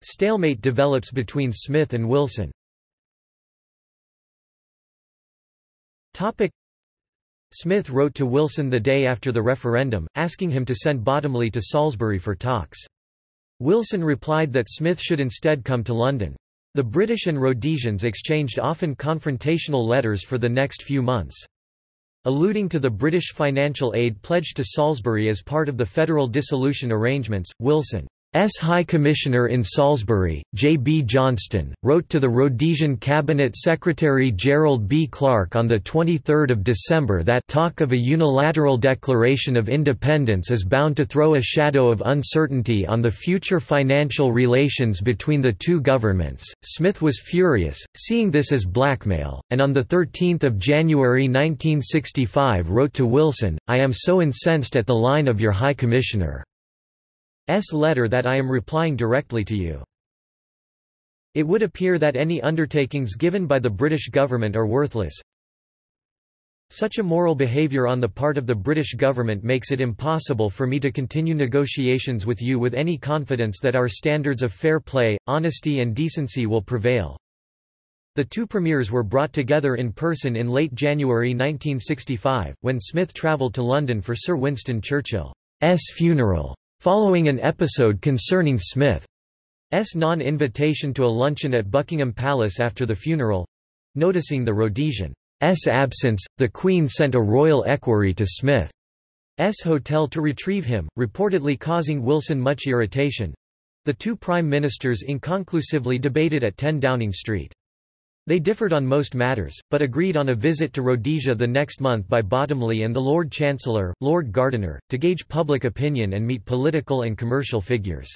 Stalemate develops between Smith and Wilson. Smith wrote to Wilson the day after the referendum, asking him to send Bottomley to Salisbury for talks. Wilson replied that Smith should instead come to London. The British and Rhodesians exchanged often confrontational letters for the next few months. Alluding to the British financial aid pledged to Salisbury as part of the federal dissolution arrangements, Wilson's High Commissioner in Salisbury, J B Johnston, wrote to the Rhodesian Cabinet Secretary Gerald B. Clark on the twenty-third of December that talk of a unilateral declaration of independence is bound to throw a shadow of uncertainty on the future financial relations between the two governments. Smith was furious, seeing this as blackmail, and on the thirteenth of January nineteen sixty-five wrote to Wilson, "I am so incensed at the line of your High Commissioner. S. letter that I am replying directly to you. It would appear that any undertakings given by the British government are worthless. Such immoral behaviour on the part of the British government makes it impossible for me to continue negotiations with you with any confidence that our standards of fair play, honesty and decency will prevail." The two premiers were brought together in person in late January nineteen sixty-five, when Smith travelled to London for Sir Winston Churchill's funeral. Following an episode concerning Smith's non-invitation to a luncheon at Buckingham Palace after the funeral, noticing the Rhodesian's absence, the Queen sent a royal equerry to Smith's hotel to retrieve him, reportedly causing Wilson much irritation. The two prime ministers inconclusively debated at ten Downing Street. They differed on most matters, but agreed on a visit to Rhodesia the next month by Bottomley and the Lord Chancellor, Lord Gardiner, to gauge public opinion and meet political and commercial figures.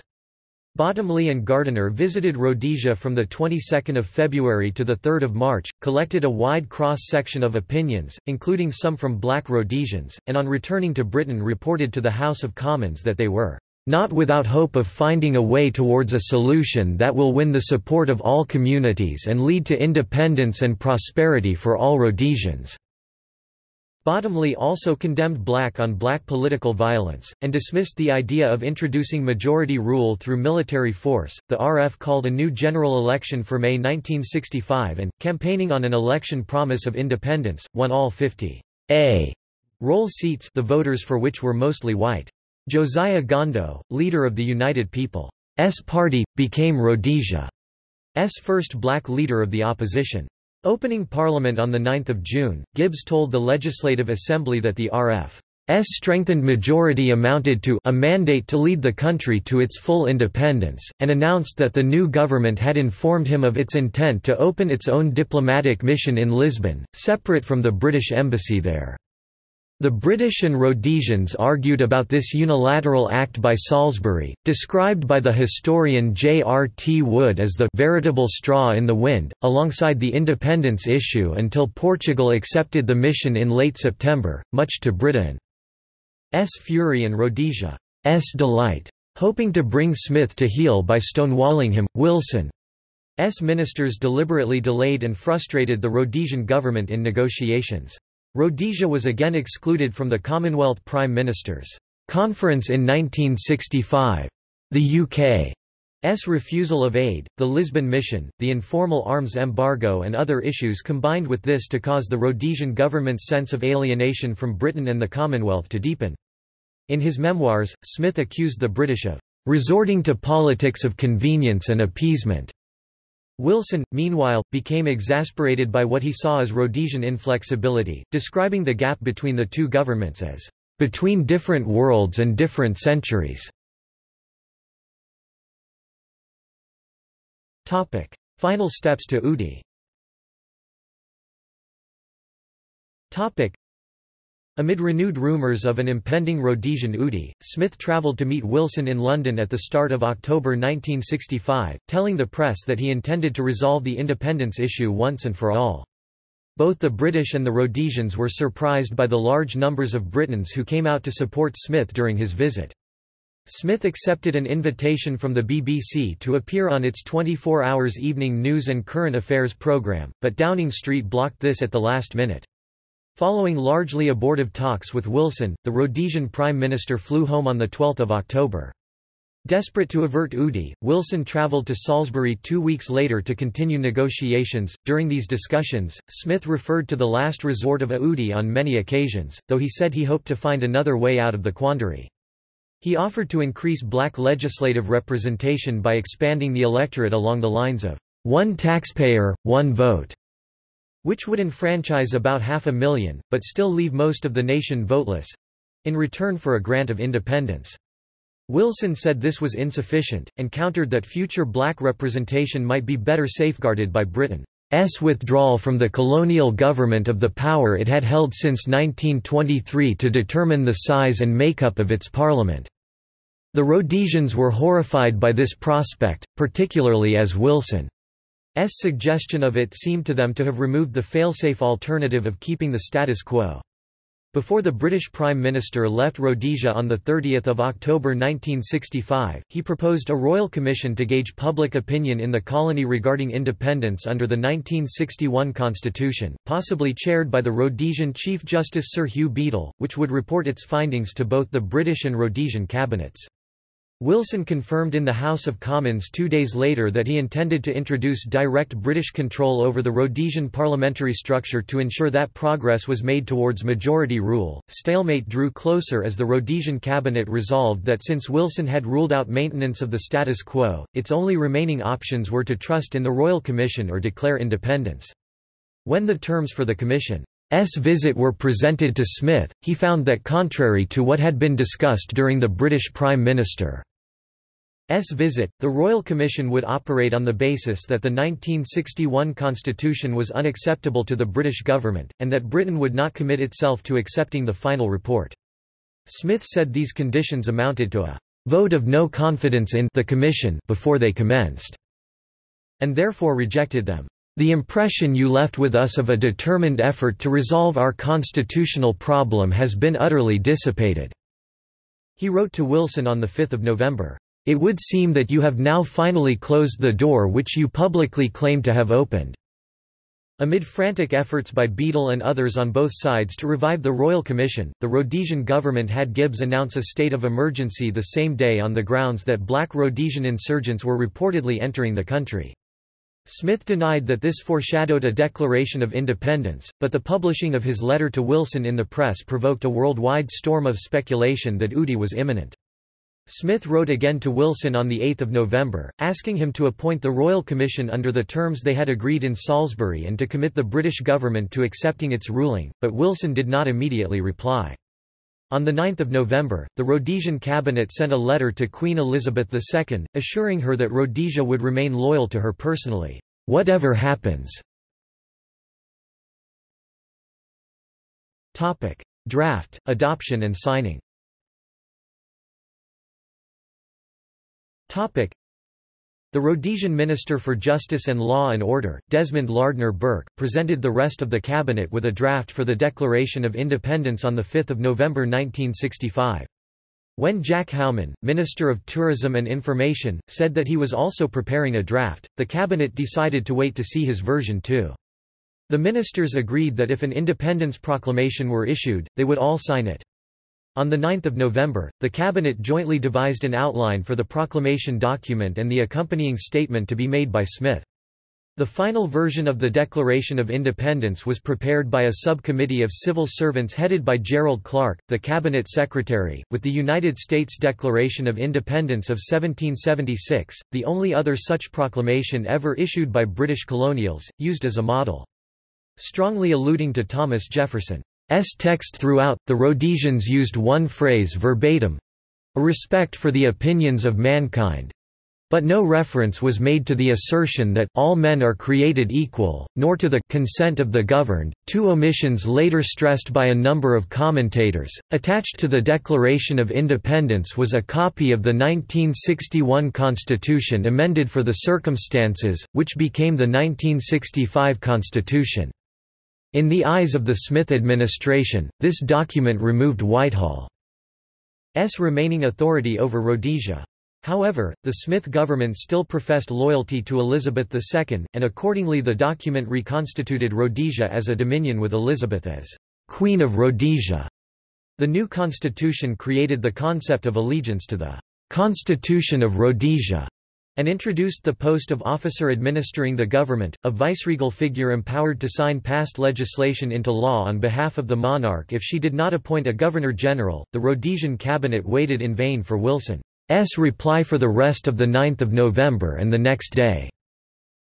Bottomley and Gardiner visited Rhodesia from the twenty-second of February to the third of March, collected a wide cross-section of opinions, including some from black Rhodesians, and on returning to Britain reported to the House of Commons that they were not without hope of finding a way towards a solution that will win the support of all communities and lead to independence and prosperity for all Rhodesians." Bottomley also condemned black-on-black political violence, and dismissed the idea of introducing majority rule through military force. The R F called a new general election for May nineteen sixty-five and, campaigning on an election promise of independence, won all fifty A roll seats, the voters for which were mostly white. Josiah Gondo, leader of the United People's Party, became Rhodesia's first black leader of the opposition. Opening Parliament on the ninth of June, Gibbs told the Legislative Assembly that the R F's strengthened majority amounted to a mandate to lead the country to its full independence, and announced that the new government had informed him of its intent to open its own diplomatic mission in Lisbon, separate from the British embassy there. The British and Rhodesians argued about this unilateral act by Salisbury, described by the historian J R T Wood as the veritable straw in the wind, alongside the independence issue until Portugal accepted the mission in late September, much to Britain's fury and Rhodesia's delight. Hoping to bring Smith to heel by stonewalling him, Wilson's ministers deliberately delayed and frustrated the Rhodesian government in negotiations. Rhodesia was again excluded from the Commonwealth Prime Minister's Conference in nineteen sixty-five. The U K's refusal of aid, the Lisbon mission, the informal arms embargo and other issues combined with this to cause the Rhodesian government's sense of alienation from Britain and the Commonwealth to deepen. In his memoirs, Smith accused the British of resorting to politics of convenience and appeasement. Wilson, meanwhile, became exasperated by what he saw as Rhodesian inflexibility, describing the gap between the two governments as, "...between different worlds and different centuries." Final steps to U D I. Amid renewed rumours of an impending Rhodesian U D I, Smith travelled to meet Wilson in London at the start of October nineteen sixty-five, telling the press that he intended to resolve the independence issue once and for all. Both the British and the Rhodesians were surprised by the large numbers of Britons who came out to support Smith during his visit. Smith accepted an invitation from the B B C to appear on its twenty-four hours evening news and current affairs program, but Downing Street blocked this at the last minute. Following largely abortive talks with Wilson, the Rhodesian Prime Minister flew home on the twelfth of October. Desperate to avert U D I, Wilson travelled to Salisbury two weeks later to continue negotiations. During these discussions, Smith referred to the last resort of a U D I on many occasions, though he said he hoped to find another way out of the quandary. He offered to increase black legislative representation by expanding the electorate along the lines of one taxpayer, one vote, which would enfranchise about half a million, but still leave most of the nation voteless—in return for a grant of independence. Wilson said this was insufficient, and countered that future black representation might be better safeguarded by Britain's withdrawal from the colonial government of the power it had held since nineteen twenty-three to determine the size and makeup of its parliament. The Rhodesians were horrified by this prospect, particularly as Wilson's suggestion of it seemed to them to have removed the failsafe alternative of keeping the status quo. Before the British Prime Minister left Rhodesia on the thirtieth of October nineteen sixty-five, he proposed a royal commission to gauge public opinion in the colony regarding independence under the nineteen sixty-one constitution, possibly chaired by the Rhodesian Chief Justice Sir Hugh Beadle, which would report its findings to both the British and Rhodesian cabinets. Wilson confirmed in the House of Commons two days later that he intended to introduce direct British control over the Rhodesian parliamentary structure to ensure that progress was made towards majority rule. Stalemate drew closer as the Rhodesian cabinet resolved that since Wilson had ruled out maintenance of the status quo, its only remaining options were to trust in the Royal Commission or declare independence. When the terms for the commission's visit were presented to Smith, he found that contrary to what had been discussed during the British Prime Minister S. visit, the Royal Commission would operate on the basis that the nineteen sixty-one constitution was unacceptable to the British government, and that Britain would not commit itself to accepting the final report. Smith said these conditions amounted to a vote of no confidence in the Commission before they commenced, and therefore rejected them. The impression you left with us of a determined effort to resolve our constitutional problem has been utterly dissipated. He wrote to Wilson on the fifth of November. It would seem that you have now finally closed the door which you publicly claim to have opened. Amid frantic efforts by Beadle and others on both sides to revive the Royal Commission, the Rhodesian government had Gibbs announce a state of emergency the same day on the grounds that black Rhodesian insurgents were reportedly entering the country. Smith denied that this foreshadowed a declaration of independence, but the publishing of his letter to Wilson in the press provoked a worldwide storm of speculation that U D I was imminent. Smith wrote again to Wilson on the eighth of November, asking him to appoint the Royal Commission under the terms they had agreed in Salisbury and to commit the British government to accepting its ruling, but Wilson did not immediately reply. On the ninth of November, the Rhodesian cabinet sent a letter to Queen Elizabeth the second, assuring her that Rhodesia would remain loyal to her personally, whatever happens. Topic: Draft, adoption and signing. Topic. The Rhodesian Minister for Justice and Law and Order, Desmond Lardner-Burke, presented the rest of the cabinet with a draft for the Declaration of Independence on the fifth of November nineteen sixty-five. When Jack Howman, Minister of Tourism and Information, said that he was also preparing a draft, the cabinet decided to wait to see his version too. The ministers agreed that if an independence proclamation were issued, they would all sign it. On the ninth of November, the Cabinet jointly devised an outline for the proclamation document and the accompanying statement to be made by Smith. The final version of the Declaration of Independence was prepared by a subcommittee of civil servants headed by Gerald Clark, the Cabinet Secretary, with the United States Declaration of Independence of seventeen seventy-six, the only other such proclamation ever issued by British colonials, used as a model. Strongly alluding to Thomas Jefferson. S. text throughout, the Rhodesians used one phrase verbatim—a respect for the opinions of mankind—but no reference was made to the assertion that all men are created equal, nor to the consent of the governed, two omissions later stressed by a number of commentators. Attached to the Declaration of Independence was a copy of the nineteen sixty-one Constitution amended for the circumstances, which became the nineteen sixty-five Constitution. In the eyes of the Smith administration, this document removed Whitehall's remaining authority over Rhodesia. However, the Smith government still professed loyalty to Elizabeth the Second, and accordingly the document reconstituted Rhodesia as a dominion with Elizabeth as Queen of Rhodesia. The new constitution created the concept of allegiance to the Constitution of Rhodesia, and introduced the post of officer administering the government, a viceregal figure empowered to sign past legislation into law on behalf of the monarch if she did not appoint a governor-general. The Rhodesian cabinet waited in vain for Wilson's reply for the rest of the ninth of November and the next day.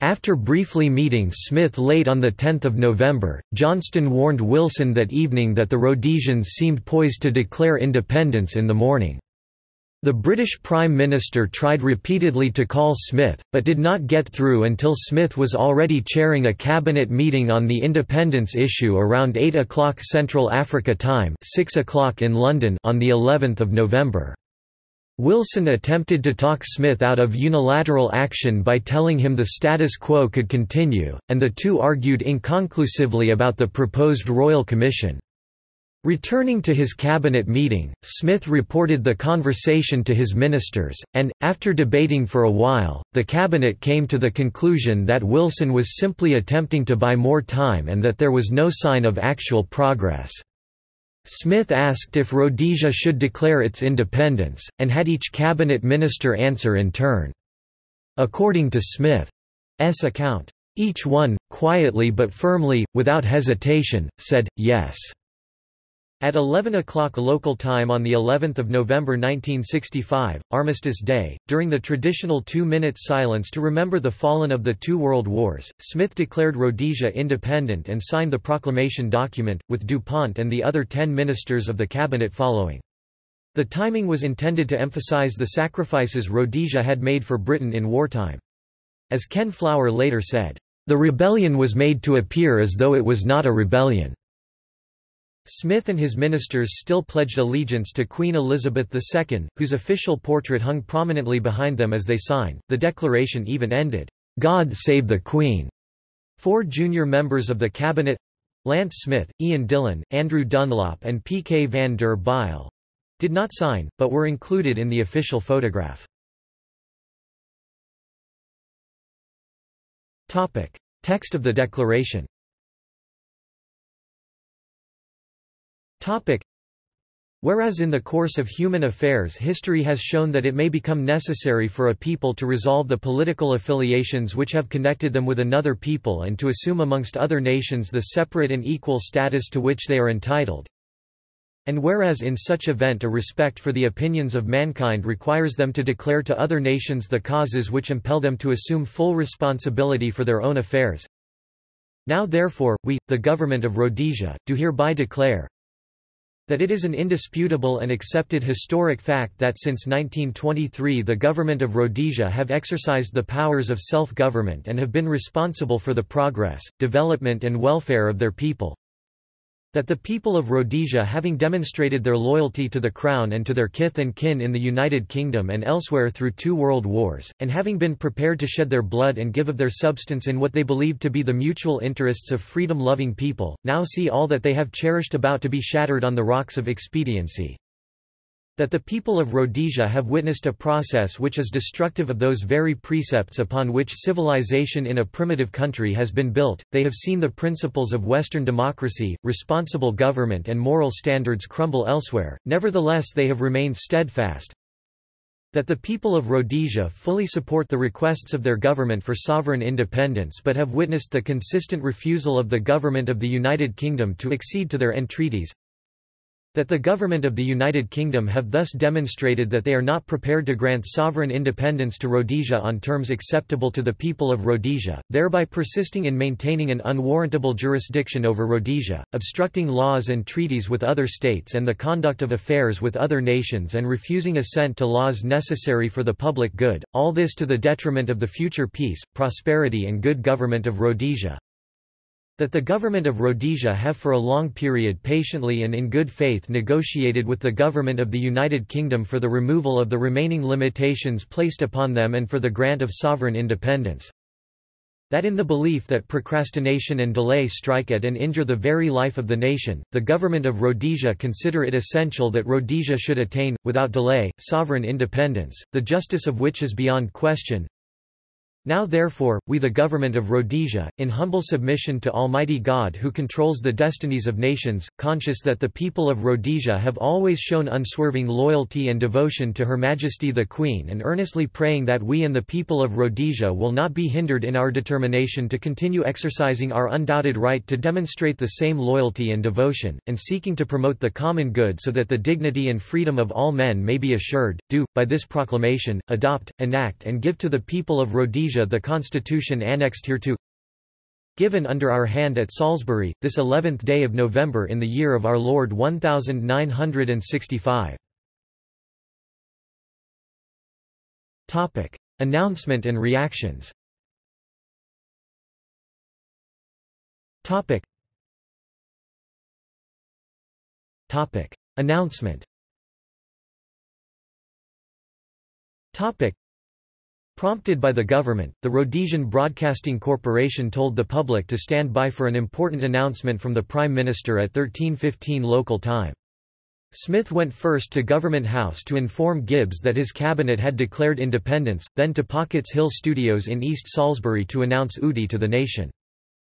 After briefly meeting Smith late on the tenth of November, Johnston warned Wilson that evening that the Rhodesians seemed poised to declare independence in the morning. The British Prime Minister tried repeatedly to call Smith, but did not get through until Smith was already chairing a cabinet meeting on the independence issue around eight o'clock Central Africa time, six o'clock in London on the eleventh of November. Wilson attempted to talk Smith out of unilateral action by telling him the status quo could continue, and the two argued inconclusively about the proposed Royal Commission. Returning to his cabinet meeting, Smith reported the conversation to his ministers, and, after debating for a while, the cabinet came to the conclusion that Wilson was simply attempting to buy more time and that there was no sign of actual progress. Smith asked if Rhodesia should declare its independence, and had each cabinet minister answer in turn. According to Smith's account, each one, quietly but firmly, without hesitation, said, yes. At eleven o'clock local time on the eleventh of November nineteen sixty-five, Armistice Day, during the traditional two-minute silence to remember the fallen of the two world wars, Smith declared Rhodesia independent and signed the proclamation document, with DuPont and the other ten ministers of the cabinet following. The timing was intended to emphasize the sacrifices Rhodesia had made for Britain in wartime. As Ken Flower later said, "The rebellion was made to appear as though it was not a rebellion." Smith and his ministers still pledged allegiance to Queen Elizabeth the Second, whose official portrait hung prominently behind them as they signed. The declaration even ended, "God save the Queen." Four junior members of the cabinet—Lance Smith, Ian Dillon, Andrew Dunlop and P K van der Bijl—did not sign, but were included in the official photograph. Text of the declaration. Whereas in the course of human affairs history has shown that it may become necessary for a people to resolve the political affiliations which have connected them with another people and to assume amongst other nations the separate and equal status to which they are entitled. And whereas in such event a respect for the opinions of mankind requires them to declare to other nations the causes which impel them to assume full responsibility for their own affairs. Now therefore, we, the government of Rhodesia, do hereby declare that it is an indisputable and accepted historic fact that since nineteen twenty-three the government of Rhodesia have exercised the powers of self-government and have been responsible for the progress, development and welfare of their people. That the people of Rhodesia, having demonstrated their loyalty to the Crown and to their kith and kin in the United Kingdom and elsewhere through two world wars, and having been prepared to shed their blood and give of their substance in what they believed to be the mutual interests of freedom-loving people, now see all that they have cherished about to be shattered on the rocks of expediency. That the people of Rhodesia have witnessed a process which is destructive of those very precepts upon which civilization in a primitive country has been built, they have seen the principles of Western democracy, responsible government and moral standards crumble elsewhere, nevertheless they have remained steadfast. That the people of Rhodesia fully support the requests of their government for sovereign independence but have witnessed the consistent refusal of the government of the United Kingdom to accede to their entreaties. That the government of the United Kingdom have thus demonstrated that they are not prepared to grant sovereign independence to Rhodesia on terms acceptable to the people of Rhodesia, thereby persisting in maintaining an unwarrantable jurisdiction over Rhodesia, obstructing laws and treaties with other states and the conduct of affairs with other nations and refusing assent to laws necessary for the public good, all this to the detriment of the future peace, prosperity and good government of Rhodesia. That the government of Rhodesia have for a long period patiently and in good faith negotiated with the government of the United Kingdom for the removal of the remaining limitations placed upon them and for the grant of sovereign independence. That in the belief that procrastination and delay strike at and injure the very life of the nation, the government of Rhodesia consider it essential that Rhodesia should attain, without delay, sovereign independence, the justice of which is beyond question. Now therefore, we the government of Rhodesia, in humble submission to Almighty God who controls the destinies of nations, conscious that the people of Rhodesia have always shown unswerving loyalty and devotion to Her Majesty the Queen, and earnestly praying that we and the people of Rhodesia will not be hindered in our determination to continue exercising our undoubted right to demonstrate the same loyalty and devotion, and seeking to promote the common good so that the dignity and freedom of all men may be assured, do, by this proclamation, adopt, enact and give to the people of Rhodesia the Constitution annexed hereto, given under our hand at Salisbury, this eleventh day of November in the year of our Lord one thousand nine hundred sixty-five. Topic: Announcement and reactions. Topic. Topic: Announcement. Topic. Prompted by the government, the Rhodesian Broadcasting Corporation told the public to stand by for an important announcement from the Prime Minister at thirteen fifteen local time. Smith went first to Government House to inform Gibbs that his cabinet had declared independence, then to Pockets Hill Studios in East Salisbury to announce U D I to the nation.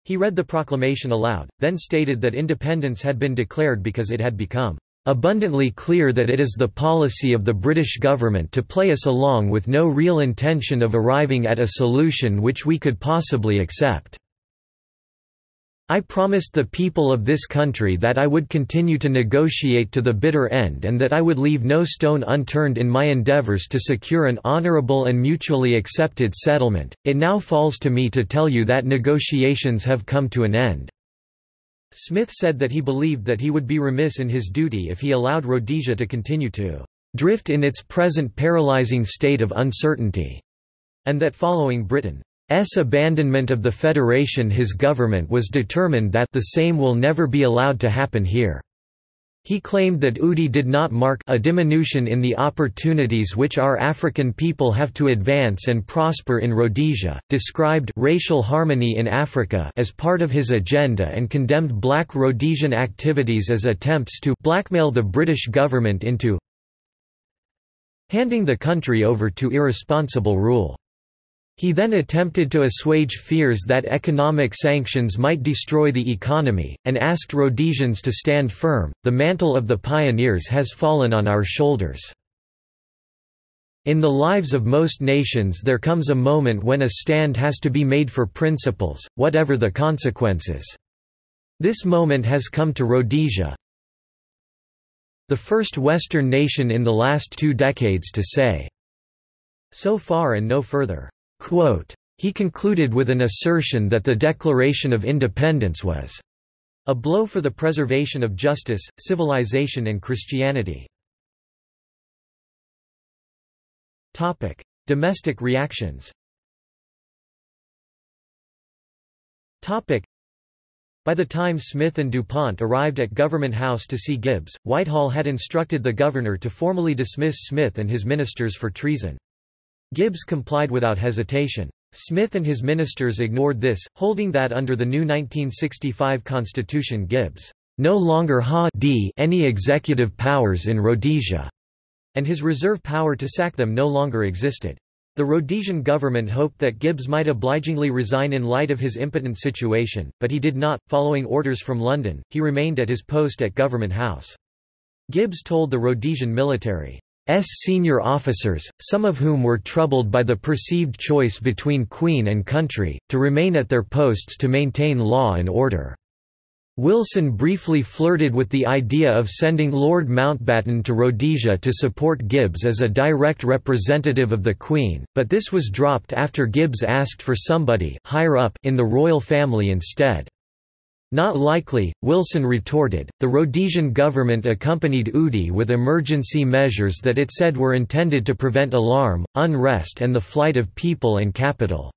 He read the proclamation aloud, then stated that independence had been declared because it had become abundantly clear that it is the policy of the British government to play us along with no real intention of arriving at a solution which we could possibly accept. I promised the people of this country that I would continue to negotiate to the bitter end and that I would leave no stone unturned in my endeavours to secure an honourable and mutually accepted settlement. It now falls to me to tell you that negotiations have come to an end. Smith said that he believed that he would be remiss in his duty if he allowed Rhodesia to continue to drift in its present paralyzing state of uncertainty, and that following Britain's abandonment of the Federation his government was determined that the same will never be allowed to happen here. He claimed that U D I did not mark a diminution in the opportunities which our African people have to advance and prosper in Rhodesia, described racial harmony in Africa as part of his agenda and condemned black Rhodesian activities as attempts to blackmail the British government into handing the country over to irresponsible rule. He then attempted to assuage fears that economic sanctions might destroy the economy, and asked Rhodesians to stand firm. The mantle of the pioneers has fallen on our shoulders. In the lives of most nations there comes a moment when a stand has to be made for principles, whatever the consequences. This moment has come to Rhodesia, the first Western nation in the last two decades to say, "So far and no further." Quote. He concluded with an assertion that the Declaration of Independence was a blow for the preservation of justice, civilization and Christianity. Topic: Domestic reactions. Topic: By the time Smith and DuPont arrived at Government House to see Gibbs, Whitehall had instructed the governor to formally dismiss Smith and his ministers for treason. Gibbs complied without hesitation. Smith and his ministers ignored this, holding that under the new nineteen sixty-five constitution Gibbs no longer had any executive powers in Rhodesia, and his reserve power to sack them no longer existed. The Rhodesian government hoped that Gibbs might obligingly resign in light of his impotent situation, but he did not. Following orders from London, he remained at his post at Government House. Gibbs told the Rhodesian military S senior officers, some of whom were troubled by the perceived choice between Queen and country, to remain at their posts to maintain law and order. Wilson briefly flirted with the idea of sending Lord Mountbatten to Rhodesia to support Gibbs as a direct representative of the Queen, but this was dropped after Gibbs asked for somebody higher up in the royal family instead. Not likely, Wilson retorted. The Rhodesian government accompanied U D I with emergency measures that it said were intended to prevent alarm, unrest, and the flight of people and capital.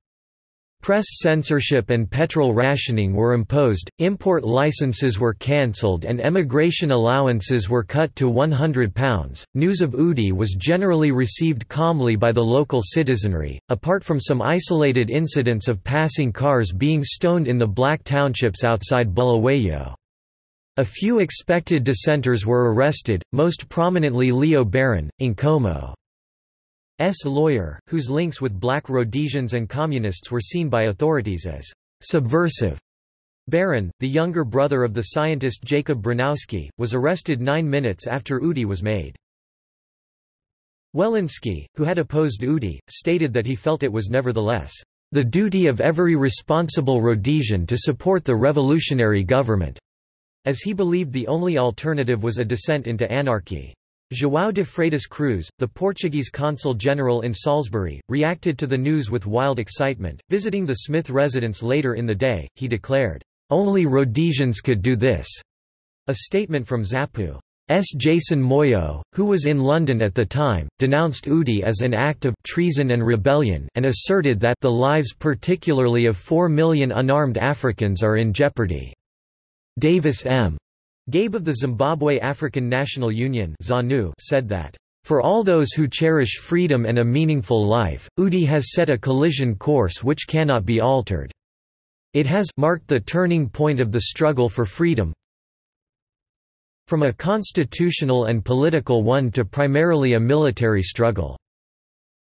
Press censorship and petrol rationing were imposed, import licenses were cancelled and emigration allowances were cut to one hundred pounds. News of Udi was generally received calmly by the local citizenry, apart from some isolated incidents of passing cars being stoned in the black townships outside Bulawayo. A few expected dissenters were arrested, most prominently Leo Baron, Nkomo's lawyer, whose links with black Rhodesians and communists were seen by authorities as subversive. Baron, the younger brother of the scientist Jacob Bronowski, was arrested nine minutes after Udi was made. Welensky, who had opposed Udi, stated that he felt it was nevertheless the duty of every responsible Rhodesian to support the revolutionary government, as he believed the only alternative was a descent into anarchy. João de Freitas Cruz, the Portuguese consul-general in Salisbury, reacted to the news with wild excitement. Visiting the Smith residence later in the day, he declared, "Only Rhodesians could do this." A statement from ZAPU's Jason Moyo, who was in London at the time, denounced Udi as an act of treason and rebellion and asserted that the lives particularly of four million unarmed Africans are in jeopardy. Davis M. Gabe of the Zimbabwe African National Union (ZANU) said that, "For all those who cherish freedom and a meaningful life, Udi has set a collision course which cannot be altered. It has marked the turning point of the struggle for freedom from a constitutional and political one to primarily a military struggle."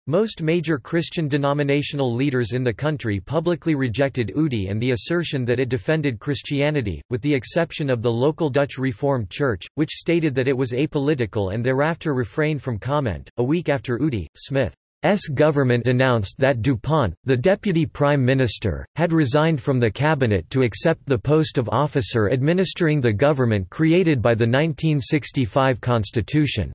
Most major Christian denominational leaders in the country publicly rejected Udi and the assertion that it defended Christianity, with the exception of the local Dutch Reformed Church, which stated that it was apolitical and thereafter refrained from comment. A week after Udi, Smith's government announced that DuPont, the deputy prime minister, had resigned from the cabinet to accept the post of officer administering the government created by the nineteen sixty-five constitution.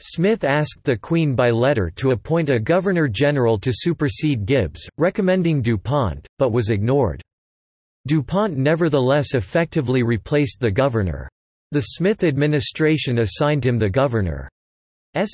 Smith asked the Queen by letter to appoint a Governor-General to supersede Gibbs, recommending DuPont, but was ignored. DuPont nevertheless effectively replaced the governor. The Smith administration assigned him the governor's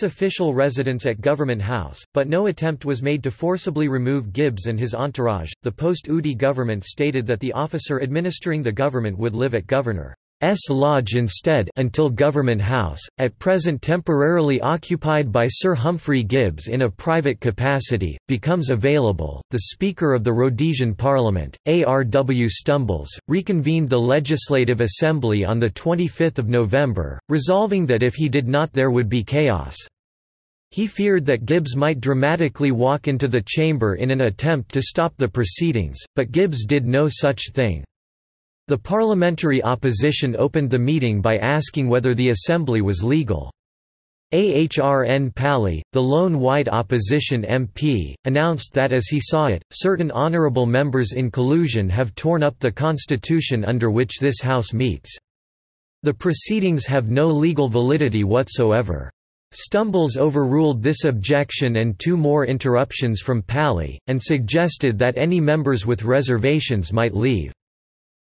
official residence at Government House, but no attempt was made to forcibly remove Gibbs and his entourage. The post-Udi government stated that the officer administering the government would live at Governor S. Lodge instead until Government House, at present temporarily occupied by Sir Humphrey Gibbs in a private capacity, becomes available. The Speaker of the Rhodesian Parliament, A R W Stumbles, reconvened the Legislative Assembly on the twenty-fifth of November, resolving that if he did not, there would be chaos. He feared that Gibbs might dramatically walk into the chamber in an attempt to stop the proceedings, but Gibbs did no such thing. The parliamentary opposition opened the meeting by asking whether the assembly was legal. A H R N Pally, the lone white opposition M P, announced that as he saw it, certain honourable members in collusion have torn up the constitution under which this House meets. The proceedings have no legal validity whatsoever. Stumbles overruled this objection and two more interruptions from Pally, and suggested that any members with reservations might leave.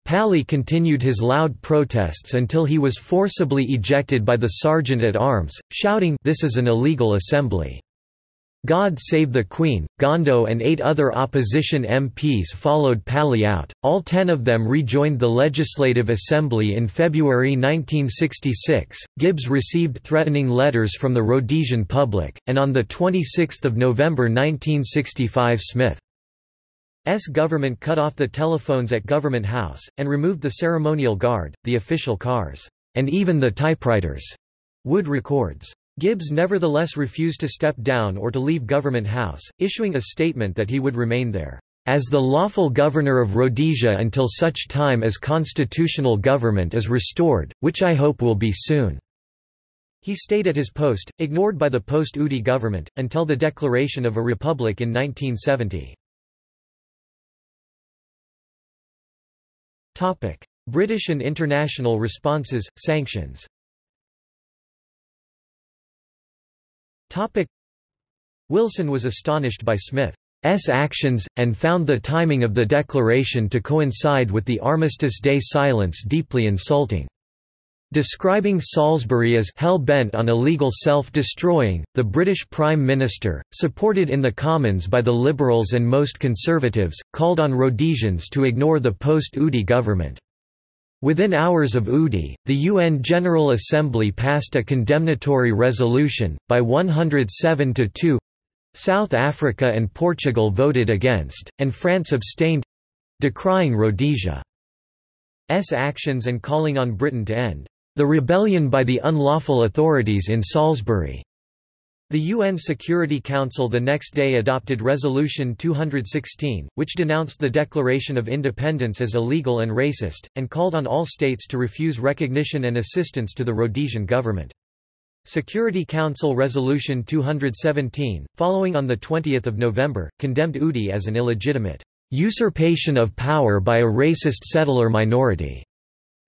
Pally continued his loud protests until he was forcibly ejected by the sergeant-at-arms, shouting, "This is an illegal assembly. God save the Queen." Gondo and eight other opposition M Ps followed Pally out. All ten of them rejoined the Legislative Assembly in February nineteen sixty-six. Gibbs received threatening letters from the Rhodesian public, and on the twenty-sixth of November nineteen sixty-five, Smith S. government cut off the telephones at Government House, and removed the ceremonial guard, the official cars, and even the typewriters. Wood records. Gibbs nevertheless refused to step down or to leave Government House, issuing a statement that he would remain there as the lawful governor of Rhodesia until such time as constitutional government is restored, which I hope will be soon. He stayed at his post, ignored by the post-Udi government, until the declaration of a republic in nineteen seventy. British and international responses, sanctions. Wilson was astonished by Smith's actions, and found the timing of the declaration to coincide with the Armistice Day silence deeply insulting. Describing Salisbury as hell-bent on illegal self-destroying, the British Prime Minister, supported in the Commons by the Liberals and most Conservatives, called on Rhodesians to ignore the post-U D I government. Within hours of U D I, the U N General Assembly passed a condemnatory resolution, by one hundred seven to two, South Africa and Portugal voted against, and France abstained—decrying Rhodesia's actions and calling on Britain to end the rebellion by the unlawful authorities in Salisbury. The U N Security Council the next day adopted Resolution two hundred sixteen, which denounced the Declaration of Independence as illegal and racist, and called on all states to refuse recognition and assistance to the Rhodesian government. Security Council Resolution two hundred seventeen, following on the twentieth of November, condemned U D I as an illegitimate usurpation of power by a racist settler minority,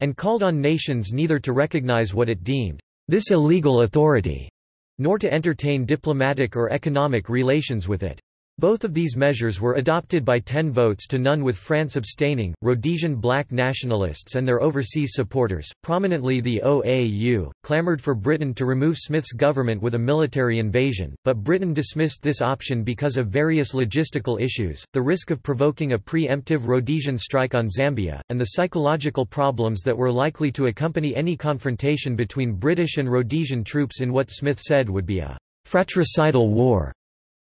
and called on nations neither to recognize what it deemed this illegal authority, nor to entertain diplomatic or economic relations with it. Both of these measures were adopted by ten votes to none, with France abstaining. Rhodesian black nationalists and their overseas supporters, prominently the O A U, clamored for Britain to remove Smith's government with a military invasion, but Britain dismissed this option because of various logistical issues, the risk of provoking a preemptive Rhodesian strike on Zambia, and the psychological problems that were likely to accompany any confrontation between British and Rhodesian troops in what Smith said would be a fratricidal war.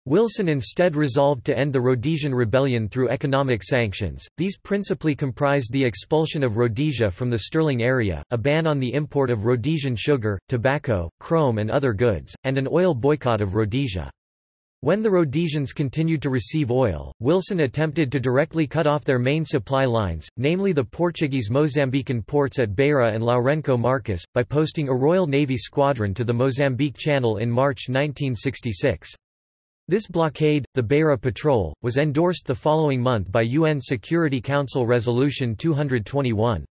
Wilson instead resolved to end the Rhodesian rebellion through economic sanctions. These principally comprised the expulsion of Rhodesia from the Sterling area, a ban on the import of Rhodesian sugar, tobacco, chrome and other goods, and an oil boycott of Rhodesia. When the Rhodesians continued to receive oil, Wilson attempted to directly cut off their main supply lines, namely the Portuguese Mozambican ports at Beira and Lourenço Marques, by posting a Royal Navy squadron to the Mozambique Channel in March nineteen sixty-six. This blockade, the Beira Patrol, was endorsed the following month by U N Security Council Resolution two hundred twenty-one.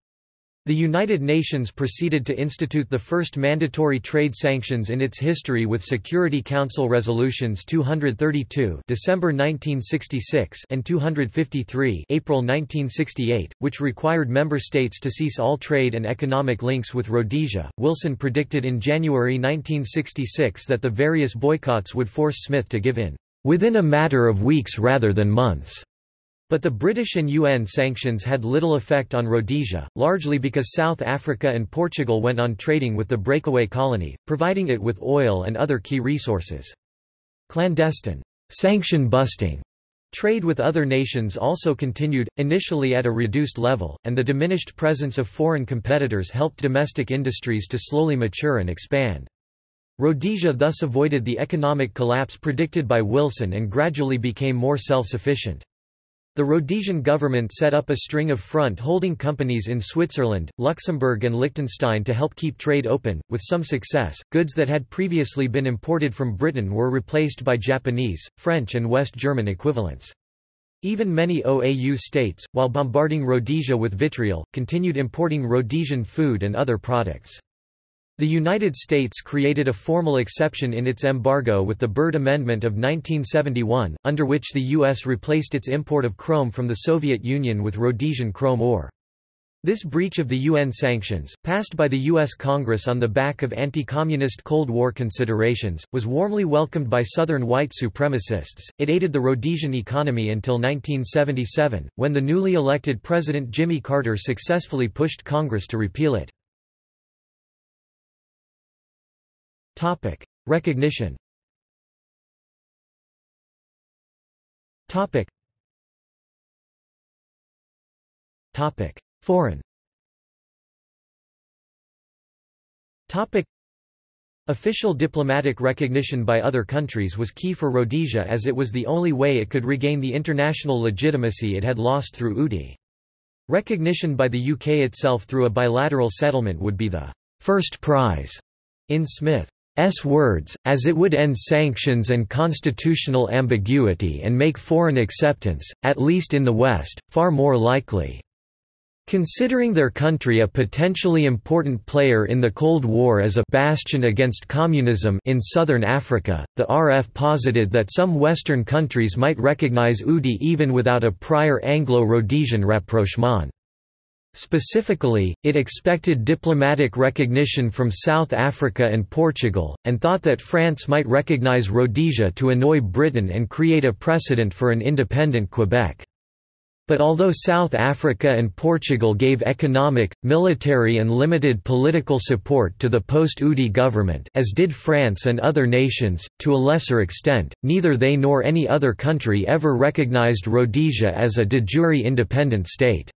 The United Nations proceeded to institute the first mandatory trade sanctions in its history with Security Council Resolutions two hundred thirty-two December nineteen sixty-six and two hundred fifty-three April nineteen sixty-eight, which required member states to cease all trade and economic links with Rhodesia. Wilson predicted in January nineteen sixty-six that the various boycotts would force Smith to give in within a matter of weeks rather than months. But the British and U N sanctions had little effect on Rhodesia, largely because South Africa and Portugal went on trading with the breakaway colony, providing it with oil and other key resources. Clandestine, sanction-busting trade with other nations also continued, initially at a reduced level, and the diminished presence of foreign competitors helped domestic industries to slowly mature and expand. Rhodesia thus avoided the economic collapse predicted by Wilson and gradually became more self-sufficient. The Rhodesian government set up a string of front-holding companies in Switzerland, Luxembourg and Liechtenstein to help keep trade open, with some success. Goods that had previously been imported from Britain were replaced by Japanese, French and West German equivalents. Even many O A U states, while bombarding Rhodesia with vitriol, continued importing Rhodesian food and other products. The United States created a formal exception in its embargo with the Byrd Amendment of nineteen seventy-one, under which the U S replaced its import of chrome from the Soviet Union with Rhodesian chrome ore. This breach of the U N sanctions, passed by the U S Congress on the back of anti-communist Cold War considerations, was warmly welcomed by Southern white supremacists. It aided the Rhodesian economy until nineteen seventy-seven, when the newly elected President Jimmy Carter successfully pushed Congress to repeal it. Topic: Recognition. Topic. Topic: Foreign. Topic: Official diplomatic recognition by other countries was key for Rhodesia, as it was the only way it could regain the international legitimacy it had lost through U D I. Recognition by the U K itself through a bilateral settlement would be the first prize, in Smith. S words, as it would end sanctions and constitutional ambiguity and make foreign acceptance, at least in the West, far more likely. Considering their country a potentially important player in the Cold War as a bastion against communism in southern Africa, the R F posited that some Western countries might recognize U D I even without a prior Anglo-Rhodesian rapprochement. Specifically, it expected diplomatic recognition from South Africa and Portugal, and thought that France might recognize Rhodesia to annoy Britain and create a precedent for an independent Quebec. But although South Africa and Portugal gave economic, military and limited political support to the post-U D I government, as did France and other nations, to a lesser extent, neither they nor any other country ever recognized Rhodesia as a de jure independent state.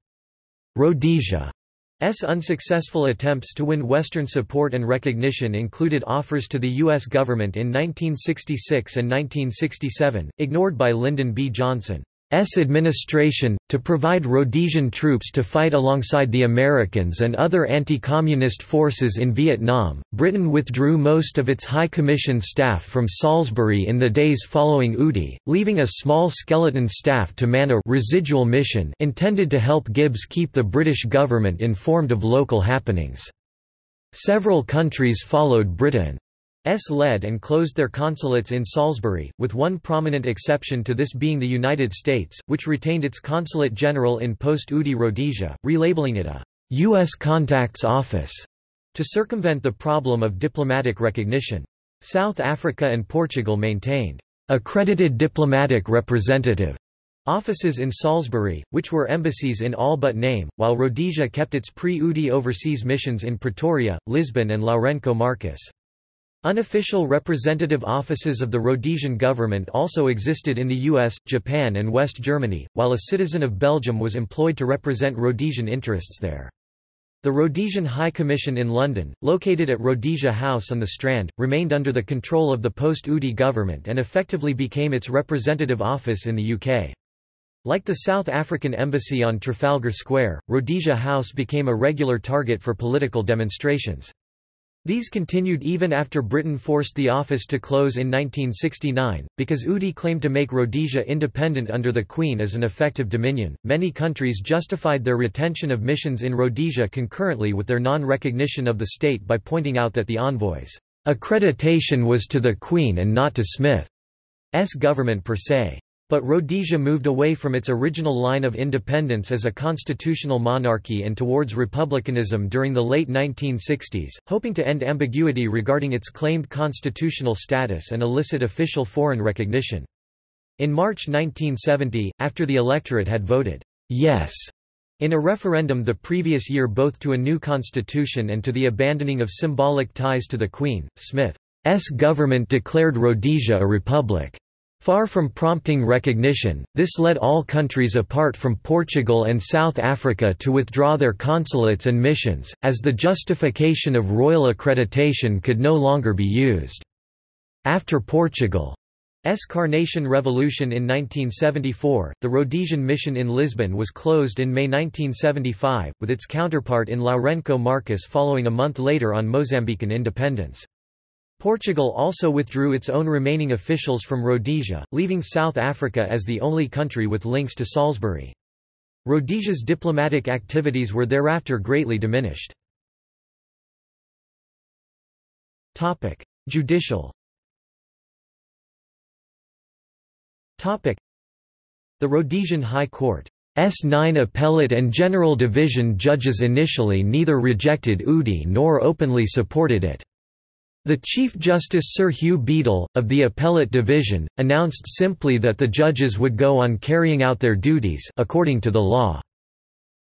Rhodesia's unsuccessful attempts to win Western support and recognition included offers to the U S government in nineteen sixty-six and nineteen sixty-seven, ignored by Lyndon B. Johnson's administration, to provide Rhodesian troops to fight alongside the Americans and other anti-communist forces in Vietnam. Britain withdrew most of its High Commission staff from Salisbury in the days following U D I, leaving a small skeleton staff to man a residual mission intended to help Gibbs keep the British government informed of local happenings. Several countries followed Britain's lead and closed their consulates in Salisbury, with one prominent exception to this being the United States, which retained its consulate general in post-U D I Rhodesia, relabeling it a U S Contacts Office, to circumvent the problem of diplomatic recognition. South Africa and Portugal maintained accredited diplomatic representative offices in Salisbury, which were embassies in all but name, while Rhodesia kept its pre-U D I overseas missions in Pretoria, Lisbon and Lourenço Marques. Unofficial representative offices of the Rhodesian government also existed in the U S, Japan and West Germany, while a citizen of Belgium was employed to represent Rhodesian interests there. The Rhodesian High Commission in London, located at Rhodesia House on the Strand, remained under the control of the post-U D I government and effectively became its representative office in the U K. Like the South African embassy on Trafalgar Square, Rhodesia House became a regular target for political demonstrations. These continued even after Britain forced the office to close in nineteen sixty-nine. Because U D I claimed to make Rhodesia independent under the Queen as an effective dominion, many countries justified their retention of missions in Rhodesia concurrently with their non-recognition of the state by pointing out that the envoy's accreditation was to the Queen and not to Smith's government per se. But Rhodesia moved away from its original line of independence as a constitutional monarchy and towards republicanism during the late nineteen sixties, hoping to end ambiguity regarding its claimed constitutional status and elicit official foreign recognition. In March nineteen seventy, after the electorate had voted yes in a referendum the previous year both to a new constitution and to the abandoning of symbolic ties to the Queen, Smith's government declared Rhodesia a republic. Far from prompting recognition, this led all countries apart from Portugal and South Africa to withdraw their consulates and missions, as the justification of royal accreditation could no longer be used. After Portugal's Carnation Revolution in nineteen seventy-four, the Rhodesian mission in Lisbon was closed in May nineteen seventy-five, with its counterpart in Lourenço Marques following a month later on Mozambican independence. Portugal also withdrew its own remaining officials from Rhodesia, leaving South Africa as the only country with links to Salisbury. Rhodesia's diplomatic activities were thereafter greatly diminished. Topic: Judicial. Topic: The Rhodesian High Court's nine appellate and general division judges initially neither rejected U D I nor openly supported it. The Chief Justice Sir Hugh Beadle, of the Appellate Division, announced simply that the judges would go on carrying out their duties according to the law.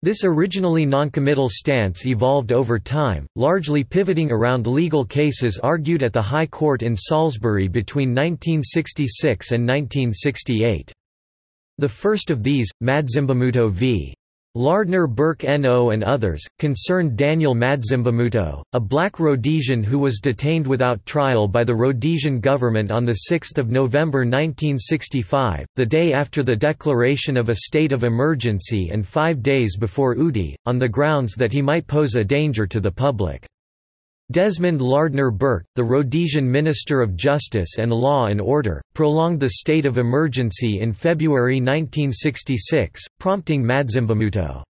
This originally noncommittal stance evolved over time, largely pivoting around legal cases argued at the High Court in Salisbury between nineteen sixty-six and nineteen sixty-eight. The first of these, Madzimbamutho v. Lardner-Burke N O and others, concerned Daniel Madzimbamutho, a black Rhodesian who was detained without trial by the Rhodesian government on the sixth of November nineteen sixty-five, the day after the declaration of a state of emergency and five days before U D I, on the grounds that he might pose a danger to the public. Desmond Lardner-Burke, the Rhodesian Minister of Justice and Law and Order, prolonged the state of emergency in February nineteen sixty-six, prompting Madzimbamutho's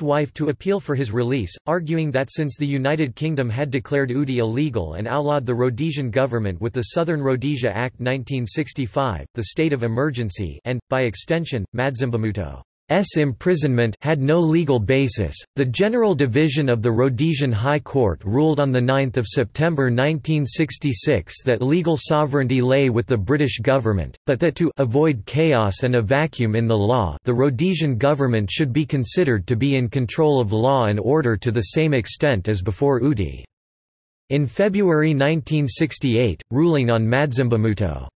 wife to appeal for his release, arguing that since the United Kingdom had declared U D I illegal and outlawed the Rhodesian government with the Southern Rhodesia Act nineteen sixty-five, the state of emergency and, by extension, Madzimbamutho's imprisonment had no legal basis. The General Division of the Rhodesian High Court ruled on the ninth of September nineteen sixty-six that legal sovereignty lay with the British government, but that to avoid chaos and a vacuum in the law, the Rhodesian government should be considered to be in control of law and order to the same extent as before U D I. In February nineteen sixty-eight, ruling on Madsimbamuto's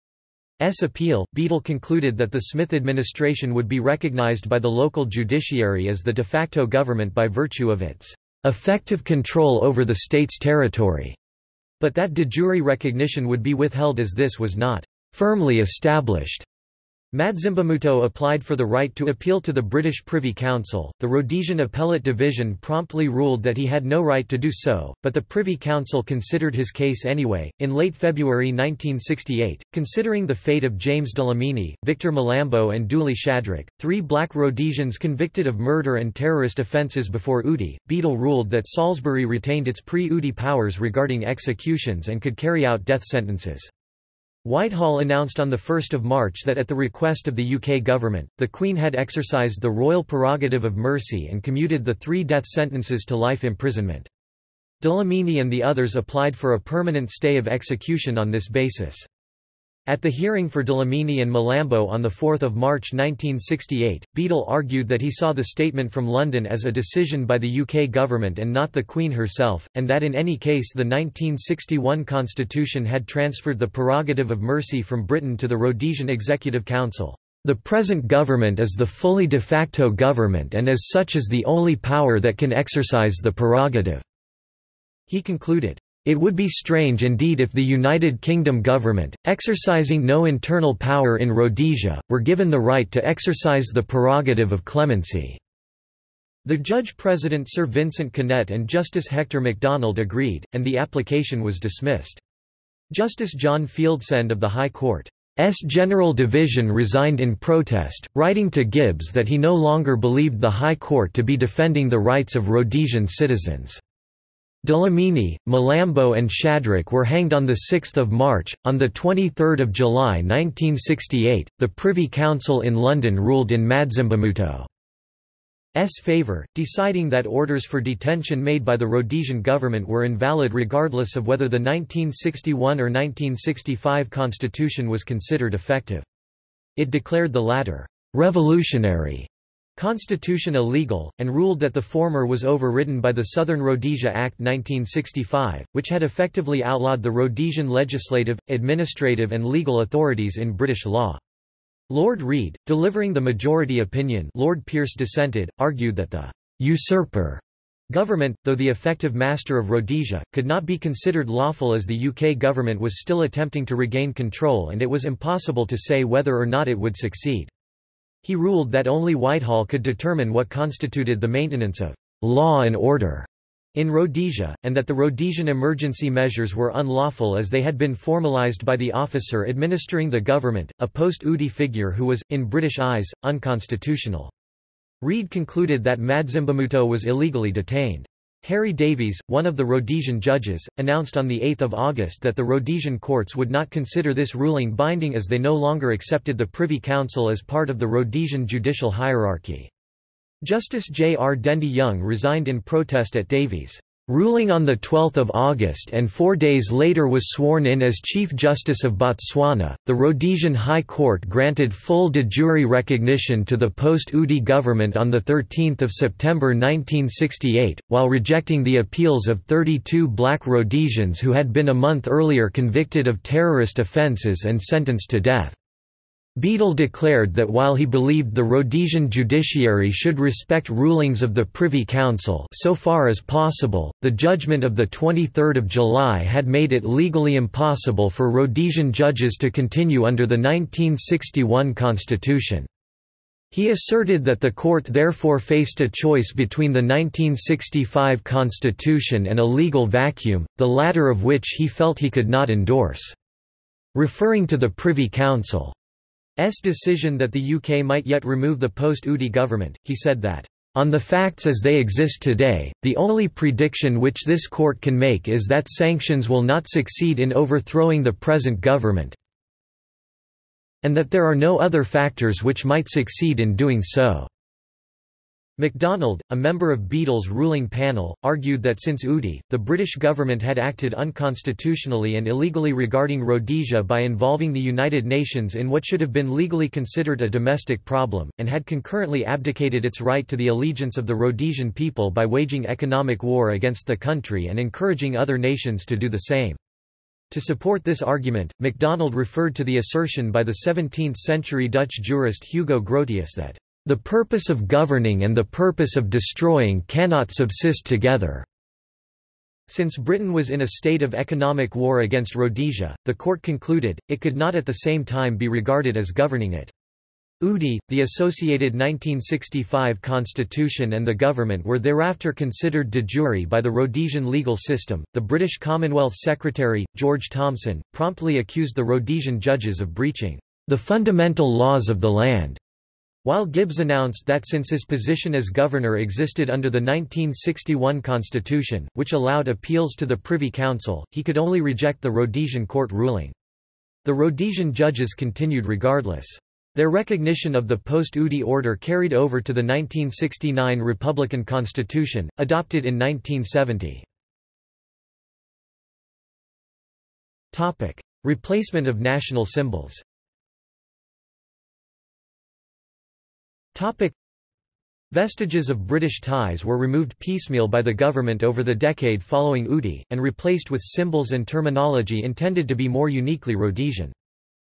appeal, Beadle concluded that the Smith administration would be recognized by the local judiciary as the de facto government by virtue of its effective control over the state's territory, but that de jure recognition would be withheld as this was not firmly established. Madsimbamuto applied for the right to appeal to the British Privy Council. The Rhodesian Appellate Division promptly ruled that he had no right to do so, but the Privy Council considered his case anyway. In late February nineteen sixty-eight, considering the fate of James Dlamini, Victor Malambo, and Dooley Shadrach, three black Rhodesians convicted of murder and terrorist offences before U D I, Beadle ruled that Salisbury retained its pre-U D I powers regarding executions and could carry out death sentences. Whitehall announced on the first of March that at the request of the U K government, the Queen had exercised the royal prerogative of mercy and commuted the three death sentences to life imprisonment. Dlamini and the others applied for a permanent stay of execution on this basis. At the hearing for Dlamini and Malambo on the fourth of March nineteen sixty-eight, Beadle argued that he saw the statement from London as a decision by the U K government and not the Queen herself, and that in any case the nineteen sixty-one Constitution had transferred the prerogative of mercy from Britain to the Rhodesian Executive Council. The present government is the fully de facto government and as such is the only power that can exercise the prerogative, he concluded. It would be strange indeed if the United Kingdom government, exercising no internal power in Rhodesia, were given the right to exercise the prerogative of clemency. The judge-president Sir Vincent Cannett and Justice Hector MacDonald agreed, and the application was dismissed. Justice John Fieldsend of the High Court's General Division resigned in protest, writing to Gibbs that he no longer believed the High Court to be defending the rights of Rhodesian citizens. Dlamini, Malambo and Shadrach were hanged on the sixth of March. On the twenty-third of July nineteen sixty-eight, the Privy Council in London ruled in Madsimbamuto's favour, deciding that orders for detention made by the Rhodesian government were invalid regardless of whether the nineteen sixty-one or nineteen sixty-five constitution was considered effective. It declared the latter, revolutionary constitution illegal, and ruled that the former was overridden by the Southern Rhodesia Act nineteen sixty-five, which had effectively outlawed the Rhodesian legislative, administrative and legal authorities in British law. Lord Reed, delivering the majority opinion, Lord Pearce dissented, argued that the usurper government, though the effective master of Rhodesia, could not be considered lawful as the U K government was still attempting to regain control and it was impossible to say whether or not it would succeed. He ruled that only Whitehall could determine what constituted the maintenance of law and order in Rhodesia, and that the Rhodesian emergency measures were unlawful as they had been formalised by the officer administering the government, a post-U D I figure who was, in British eyes, unconstitutional. Reed concluded that Madsimbamuto was illegally detained. Harry Davies, one of the Rhodesian judges, announced on the eighth of August that the Rhodesian courts would not consider this ruling binding as they no longer accepted the Privy Council as part of the Rhodesian judicial hierarchy. Justice J R Dendy Young resigned in protest at Davies' ruling on the twelfth of August and four days later was sworn in as Chief Justice of Botswana. The Rhodesian High Court granted full de jure recognition to the post-U D I government on the thirteenth of September nineteen sixty-eight, while rejecting the appeals of thirty-two black Rhodesians who had been a month earlier convicted of terrorist offences and sentenced to death. Beadle declared that while he believed the Rhodesian judiciary should respect rulings of the Privy Council so far as possible, the judgment of the twenty-third of July had made it legally impossible for Rhodesian judges to continue under the nineteen sixty-one constitution. He asserted that the court therefore faced a choice between the nineteen sixty-five constitution and a legal vacuum, the latter of which he felt he could not endorse. Referring to the Privy Council S decision that the U K might yet remove the post-U D I government, he said that, "On the facts as they exist today, the only prediction which this court can make is that sanctions will not succeed in overthrowing the present government, and that there are no other factors which might succeed in doing so." MacDonald, a member of Beadle's ruling panel, argued that since U D I, the British government had acted unconstitutionally and illegally regarding Rhodesia by involving the United Nations in what should have been legally considered a domestic problem, and had concurrently abdicated its right to the allegiance of the Rhodesian people by waging economic war against the country and encouraging other nations to do the same. To support this argument, MacDonald referred to the assertion by the seventeenth century Dutch jurist Hugo Grotius that the purpose of governing and the purpose of destroying cannot subsist together. Since Britain was in a state of economic war against Rhodesia, the court concluded it could not at the same time be regarded as governing it. U D I, the associated nineteen sixty-five constitution, and the government were thereafter considered de jure by the Rhodesian legal system. The British Commonwealth Secretary, George Thompson, promptly accused the Rhodesian judges of breaching the fundamental laws of the land. While Gibbs announced that since his position as governor existed under the nineteen sixty-one constitution, which allowed appeals to the Privy Council, he could only reject the Rhodesian court ruling. The Rhodesian judges continued regardless. Their recognition of the post-U D I order carried over to the nineteen sixty-nine Republican Constitution, adopted in nineteen seventy. Replacement of national symbols. Vestiges of British ties were removed piecemeal by the government over the decade following U D I, and replaced with symbols and terminology intended to be more uniquely Rhodesian.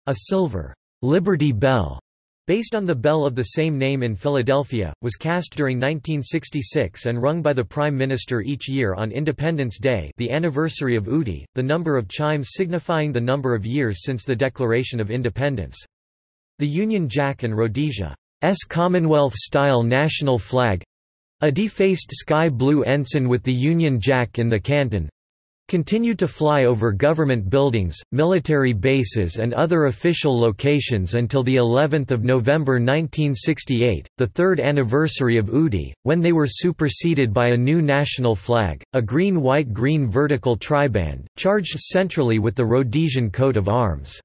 A silver Liberty Bell, based on the bell of the same name in Philadelphia, was cast during nineteen sixty-six and rung by the Prime Minister each year on Independence Day, the anniversary of U D I, the number of chimes signifying the number of years since the Declaration of Independence. The Union Jack and Rhodesia's Commonwealth-style national flag—a defaced sky-blue ensign with the Union Jack in the canton—continued to fly over government buildings, military bases and other official locations until the eleventh of November nineteen sixty-eight, the third anniversary of U D I, when they were superseded by a new national flag, a green-white-green vertical triband, charged centrally with the Rhodesian coat of arms.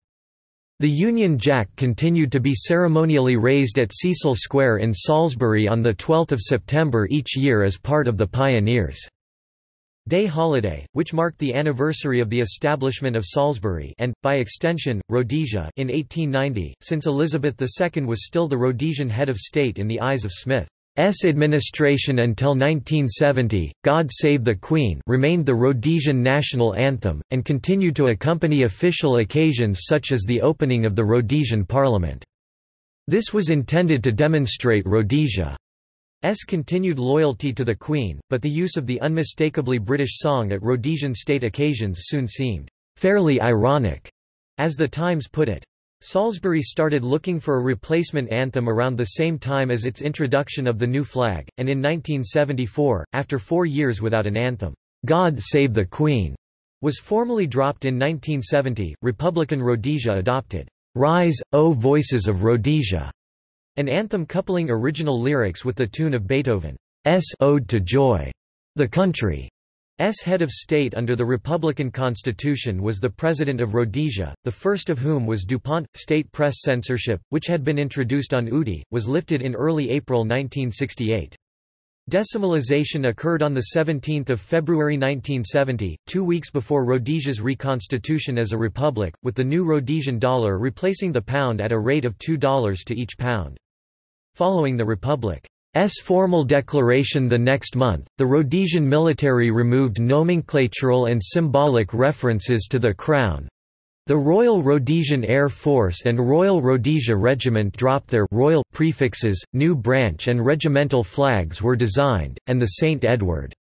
The Union Jack continued to be ceremonially raised at Cecil Square in Salisbury on the twelfth of September each year as part of the Pioneers' Day holiday, which marked the anniversary of the establishment of Salisbury and, by extension, Rhodesia in eighteen ninety, since Elizabeth the Second was still the Rhodesian head of state in the eyes of Smith's administration until nineteen seventy, God Save the Queen remained the Rhodesian national anthem, and continued to accompany official occasions such as the opening of the Rhodesian Parliament. This was intended to demonstrate Rhodesia's continued loyalty to the Queen, but the use of the unmistakably British song at Rhodesian state occasions soon seemed fairly ironic, as The Times put it. Salisbury started looking for a replacement anthem around the same time as its introduction of the new flag, and in nineteen seventy-four, after four years without an anthem, "God Save the Queen" was formally dropped in nineteen seventy. Republican Rhodesia adopted "Rise, O Voices of Rhodesia," an anthem coupling original lyrics with the tune of Beethoven's "Ode to Joy." The country S. head of state under the Republican Constitution was the President of Rhodesia, the first of whom was DuPont. State press censorship, which had been introduced on U D I, was lifted in early April nineteen sixty-eight. Decimalization occurred on the seventeenth of February nineteen seventy, two weeks before Rhodesia's reconstitution as a republic, with the new Rhodesian dollar replacing the pound at a rate of two dollars to each pound. Following the republic S formal declaration the next month, the Rhodesian military removed nomenclatural and symbolic references to the Crown. The Royal Rhodesian Air Force and Royal Rhodesia Regiment dropped their «Royal» prefixes, new branch and regimental flags were designed, and the Saint Edward's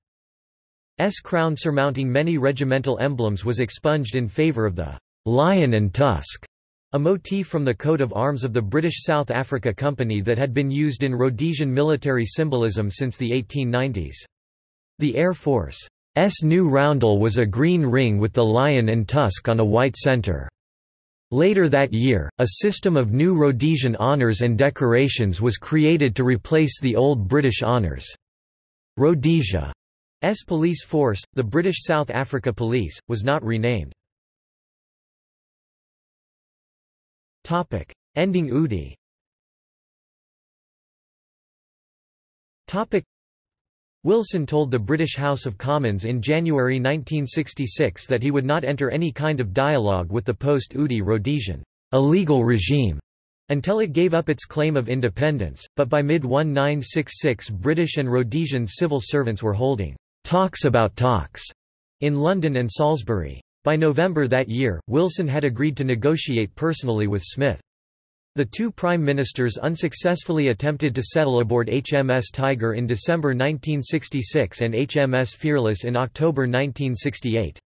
crown surmounting many regimental emblems was expunged in favour of the «lion and tusk», a motif from the coat of arms of the British South Africa Company that had been used in Rhodesian military symbolism since the eighteen nineties. The Air Force's new roundel was a green ring with the lion and tusk on a white centre. Later that year, a system of new Rhodesian honours and decorations was created to replace the old British honours. Rhodesia's police force, the British South Africa Police, was not renamed. Ending U D I. Wilson told the British House of Commons in January nineteen sixty-six that he would not enter any kind of dialogue with the post-U D I Rhodesian illegal regime until it gave up its claim of independence, but by mid nineteen sixty-six British and Rhodesian civil servants were holding talks about talks in London and Salisbury. By November that year, Wilson had agreed to negotiate personally with Smith. The two prime ministers unsuccessfully attempted to settle aboard H M S Tiger in December nineteen sixty-six and H M S Fearless in October nineteen sixty-eight.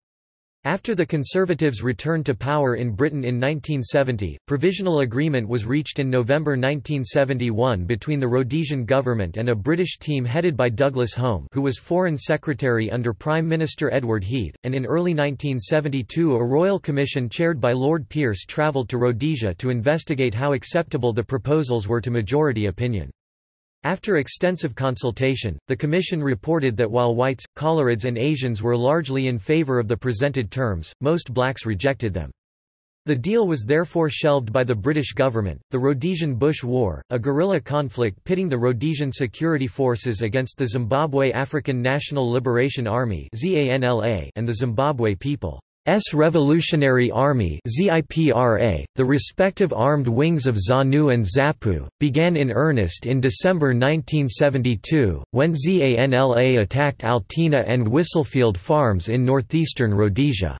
After the Conservatives returned to power in Britain in nineteen seventy, provisional agreement was reached in November nineteen seventy-one between the Rhodesian government and a British team headed by Douglas-Home, who was Foreign Secretary under Prime Minister Edward Heath, and in early nineteen seventy-two a royal commission chaired by Lord Pearce travelled to Rhodesia to investigate how acceptable the proposals were to majority opinion. After extensive consultation, the Commission reported that while whites, Colorids and Asians were largely in favor of the presented terms, most blacks rejected them. The deal was therefore shelved by the British government. The Rhodesian Bush War, a guerrilla conflict pitting the Rhodesian security forces against the Zimbabwe African National Liberation Army and the Zimbabwe People's Revolutionary Army, the respective armed wings of ZANU and ZAPU, began in earnest in December nineteen seventy-two, when ZANLA attacked Altina and Whistlefield farms in northeastern Rhodesia.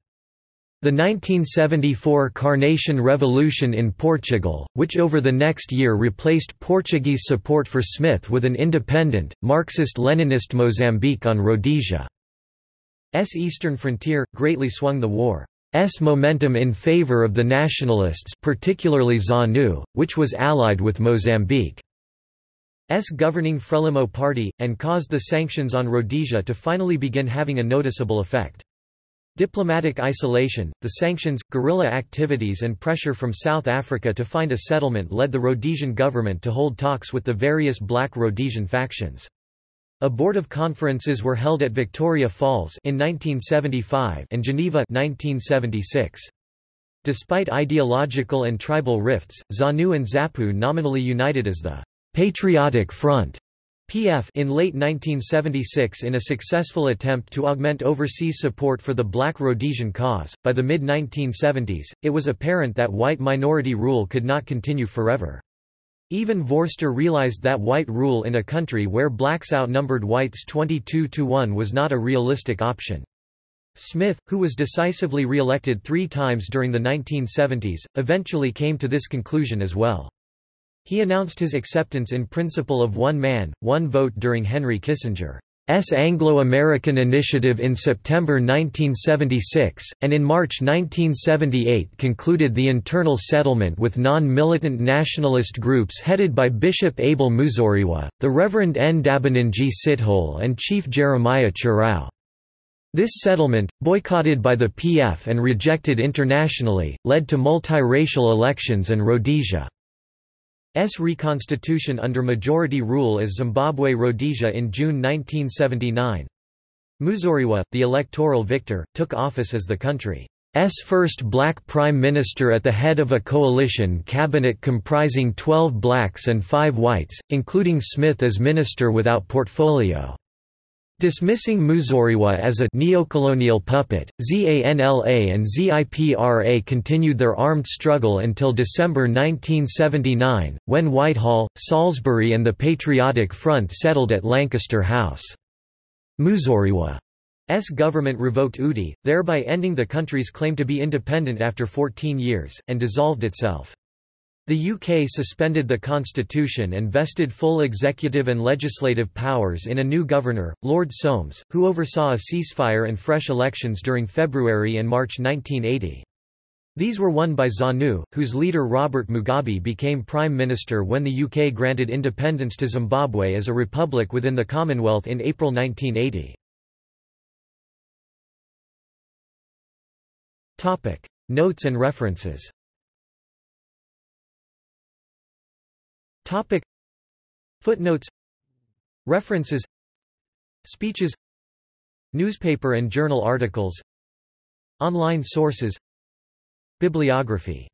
The nineteen seventy-four Carnation Revolution in Portugal, which over the next year replaced Portuguese support for Smith with an independent, Marxist-Leninist Mozambique on Rhodesia. S eastern frontier greatly swung the war's momentum in favor of the nationalists, particularly ZANU, which was allied with Mozambique's governing Frelimo party, and caused the sanctions on Rhodesia to finally begin having a noticeable effect. Diplomatic isolation, the sanctions, guerrilla activities and pressure from South Africa to find a settlement led the Rhodesian government to hold talks with the various black Rhodesian factions. Abortive conferences were held at Victoria Falls in nineteen seventy-five and Geneva nineteen seventy-six. Despite ideological and tribal rifts, ZANU and ZAPU nominally united as the Patriotic Front P F in late nineteen seventy-six in a successful attempt to augment overseas support for the black Rhodesian cause. By the mid nineteen seventies, it was apparent that white minority rule could not continue forever. Even Vorster realized that white rule in a country where blacks outnumbered whites twenty-two to one was not a realistic option. Smith, who was decisively re-elected three times during the nineteen seventies, eventually came to this conclusion as well. He announced his acceptance in principle of one man, one vote during Henry Kissinger's Anglo-American Initiative in September nineteen seventy-six, and in March nineteen seventy-eight concluded the internal settlement with non-militant nationalist groups headed by Bishop Abel Muzoriwa, the Reverend N. Dabananji Sithole and Chief Jeremiah Chirau. This settlement, boycotted by the P F and rejected internationally, led to multiracial elections and Rhodesia. S reconstitution under majority rule as Zimbabwe Rhodesia in June nineteen seventy-nine. Muzoriwa, the electoral victor, took office as the country's first black prime minister at the head of a coalition cabinet comprising twelve blacks and five whites, including Smith as minister without portfolio. Dismissing Muzoriwa as a neocolonial puppet, ZANLA and ZIPRA continued their armed struggle until December nineteen seventy-nine, when Whitehall, Salisbury and the Patriotic Front settled at Lancaster House. Muzoriwa's government revoked U D I, thereby ending the country's claim to be independent after fourteen years, and dissolved itself. The U K suspended the constitution and vested full executive and legislative powers in a new governor, Lord Soames, who oversaw a ceasefire and fresh elections during February and March nineteen eighty. These were won by ZANU, whose leader Robert Mugabe became Prime Minister when the U K granted independence to Zimbabwe as a republic within the Commonwealth in April nineteen eighty. Topic: Notes and references. Topic. Footnotes. References. Speeches. Newspaper and journal articles. Online sources. Bibliography.